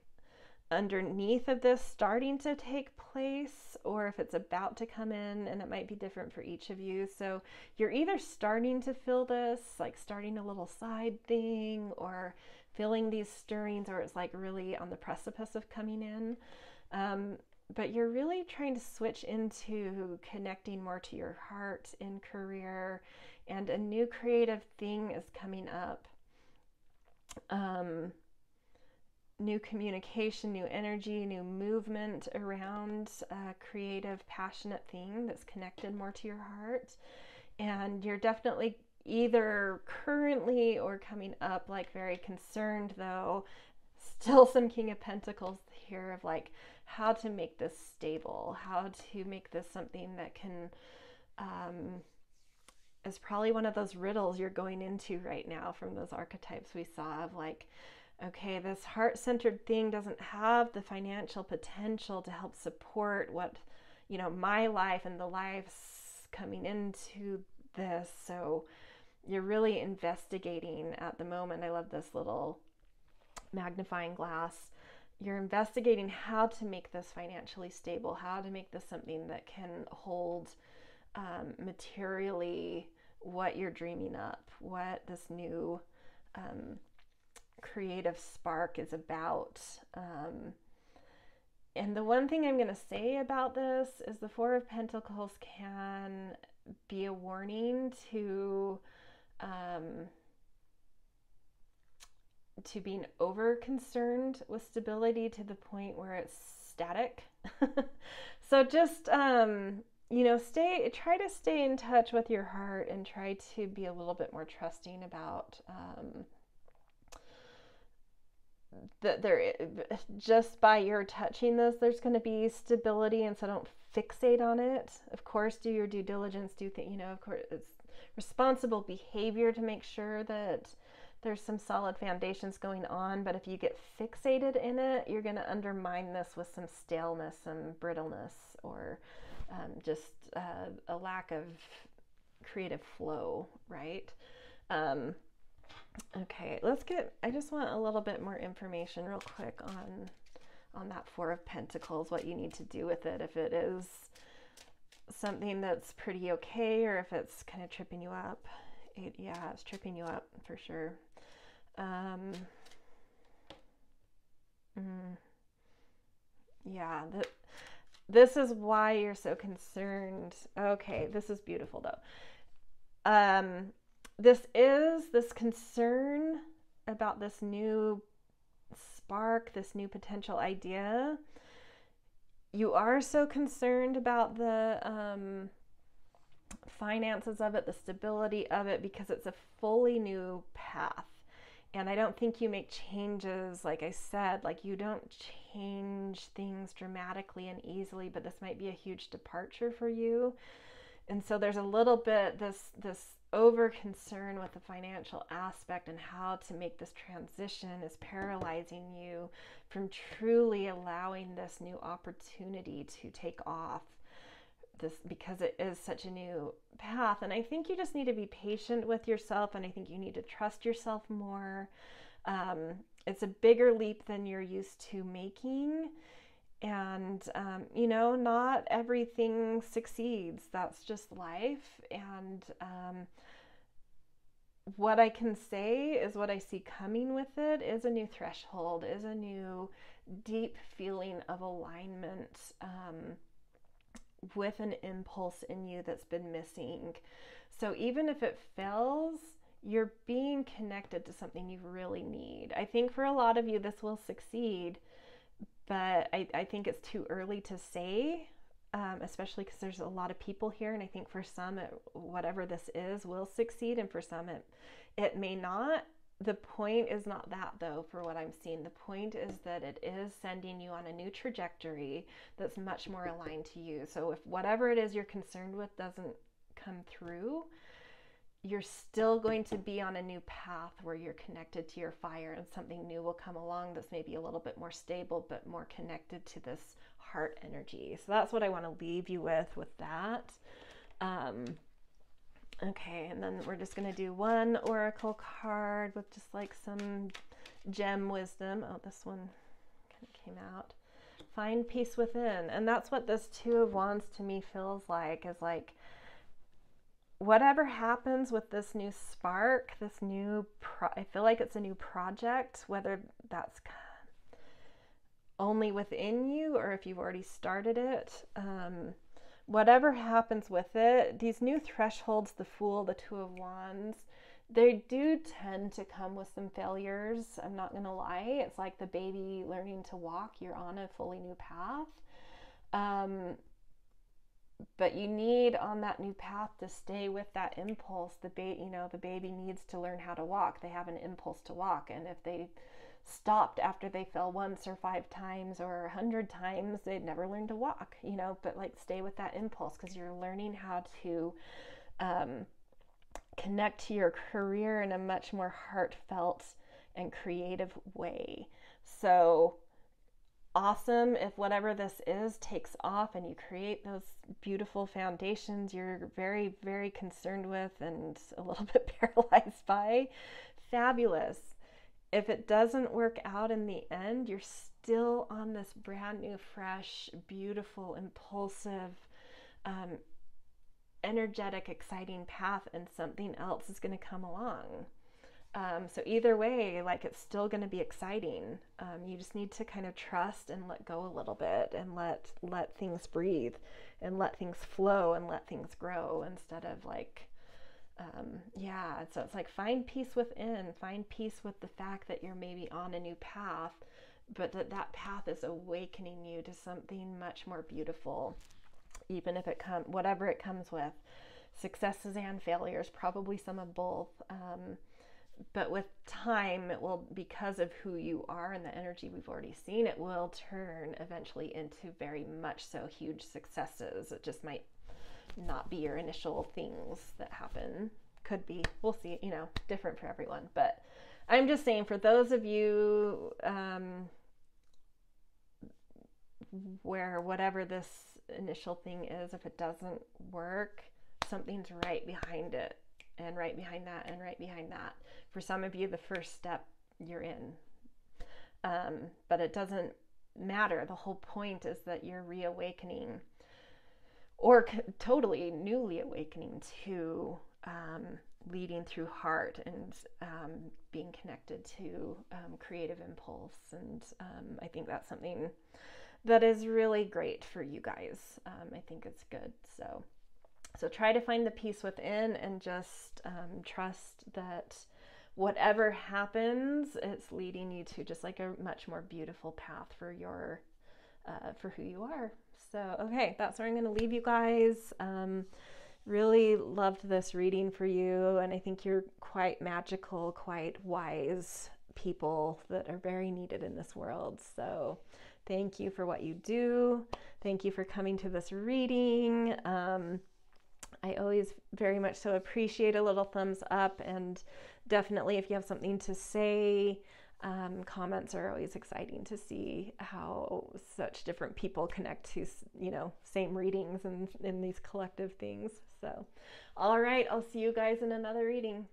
underneath of this starting to take place, or if it's about to come in, and it might be different for each of you. So you're either starting to feel this, like starting a little side thing, or feeling these stirrings, or it's like really on the precipice of coming in. But you're really trying to switch into connecting more to your heart in career, and a new creative thing is coming up. New communication, new energy, new movement around a creative, passionate thing that's connected more to your heart. And you're definitely either currently or coming up, like very concerned though. Still some King of Pentacles here of like how to make this stable, how to make this something that can, is probably one of those riddles you're going into right now from those archetypes we saw of like, okay, this heart-centered thing doesn't have the financial potential to help support what, you know, my life and the lives coming into this. So you're really investigating at the moment. I love this little magnifying glass. You're investigating how to make this financially stable, how to make this something that can hold materially what you're dreaming up, what this new creative spark is about. And the one thing I'm going to say about this is the Four of Pentacles can be a warning to being over concerned with stability to the point where it's static. So just, you know, try to stay in touch with your heart and try to be a little bit more trusting about, that there, just by your touching this, there's going to be stability. And so don't fixate on it. Of course, do your due diligence, you know, of course it's responsible behavior to make sure that there's some solid foundations going on. But if you get fixated in it, you're going to undermine this with some staleness, some brittleness, or just a lack of creative flow, right? Okay, let's get, I just want a little bit more information real quick on that Four of Pentacles, what you need to do with it, if it is something that's pretty okay, or if it's kind of tripping you up. Yeah, it's tripping you up for sure. Yeah, this is why you're so concerned. Okay, this is beautiful though. This is this concern about this new spark, this new potential idea. You are so concerned about the finances of it, the stability of it, because it's a fully new path. And I don't think you make changes, like I said, like you don't change things dramatically and easily, but this might be a huge departure for you. And so there's a little bit this over concern with the financial aspect and how to make this transition is paralyzing you from truly allowing this new opportunity to take off, this, because it is such a new path. And I think you just need to be patient with yourself, and I think you need to trust yourself more. It's a bigger leap than you're used to making. And, you know, not everything succeeds. That's just life. And what I can say is what I see coming with it is a new threshold, is a new deep feeling of alignment with an impulse in you that's been missing. So even if it fails, you're being connected to something you really need. I think for a lot of you, this will succeed. But I think it's too early to say, especially because there's a lot of people here. And I think for some, whatever this is will succeed. And for some, it may not. The point is not that, though, for what I'm seeing. The point is that it is sending you on a new trajectory that's much more aligned to you. So if whatever it is you're concerned with doesn't come through, you're still going to be on a new path where you're connected to your fire, and something new will come along that's maybe a little bit more stable, but more connected to this heart energy. So that's what I want to leave you with that. Okay, and then we're just going to do one oracle card with just like some gem wisdom. Oh, this one kind of came out. Find peace within. And that's what this Two of Wands to me feels like, is like, whatever happens with this new spark, this new, I feel like it's a new project, whether that's only within you or if you've already started it, whatever happens with it, these new thresholds, the Fool, the Two of Wands, they do tend to come with some failures. I'm not going to lie. It's like the baby learning to walk. You're on a fully new path. But you need on that new path to stay with that impulse. The baby needs to learn how to walk. They have an impulse to walk. And if they stopped after they fell once or 5 times or 100 times, they'd never learn to walk, you know, but like stay with that impulse, because you're learning how to connect to your career in a much more heartfelt and creative way. So awesome if whatever this is takes off and you create those beautiful foundations you're very, very concerned with and a little bit paralyzed by. Fabulous. If it doesn't work out in the end, you're still on this brand new, fresh, beautiful, impulsive, energetic, exciting path, and something else is going to come along. So either way, like, it's still going to be exciting. You just need to kind of trust and let go a little bit and let things breathe and let things flow and let things grow instead of like, yeah. So it's like, find peace within, find peace with the fact that you're maybe on a new path, but that path is awakening you to something much more beautiful, even if it comes, whatever it comes with, successes and failures, probably some of both. But with time, it will, because of who you are and the energy we've already seen, it will turn eventually into very much so huge successes. It just might not be your initial things that happen. Could be. We'll see, you know, different for everyone. But I'm just saying, for those of you where whatever this initial thing is, if it doesn't work, something's right behind it. And right behind that, and right behind that. For some of you, the first step you're in. But it doesn't matter. The whole point is that you're reawakening, or totally newly awakening to leading through heart and being connected to creative impulse. And I think that's something that is really great for you guys. I think it's good. So try to find the peace within and just trust that whatever happens, it's leading you to just like a much more beautiful path for your, for who you are. So, okay, that's where I'm going to leave you guys. Really loved this reading for you. And I think you're quite magical, quite wise people that are very needed in this world. So thank you for what you do. Thank you for coming to this reading. I always very much so appreciate a little thumbs up, and definitely if you have something to say, comments are always exciting to see how such different people connect to, you know, same readings and in these collective things. So, all right, I'll see you guys in another reading.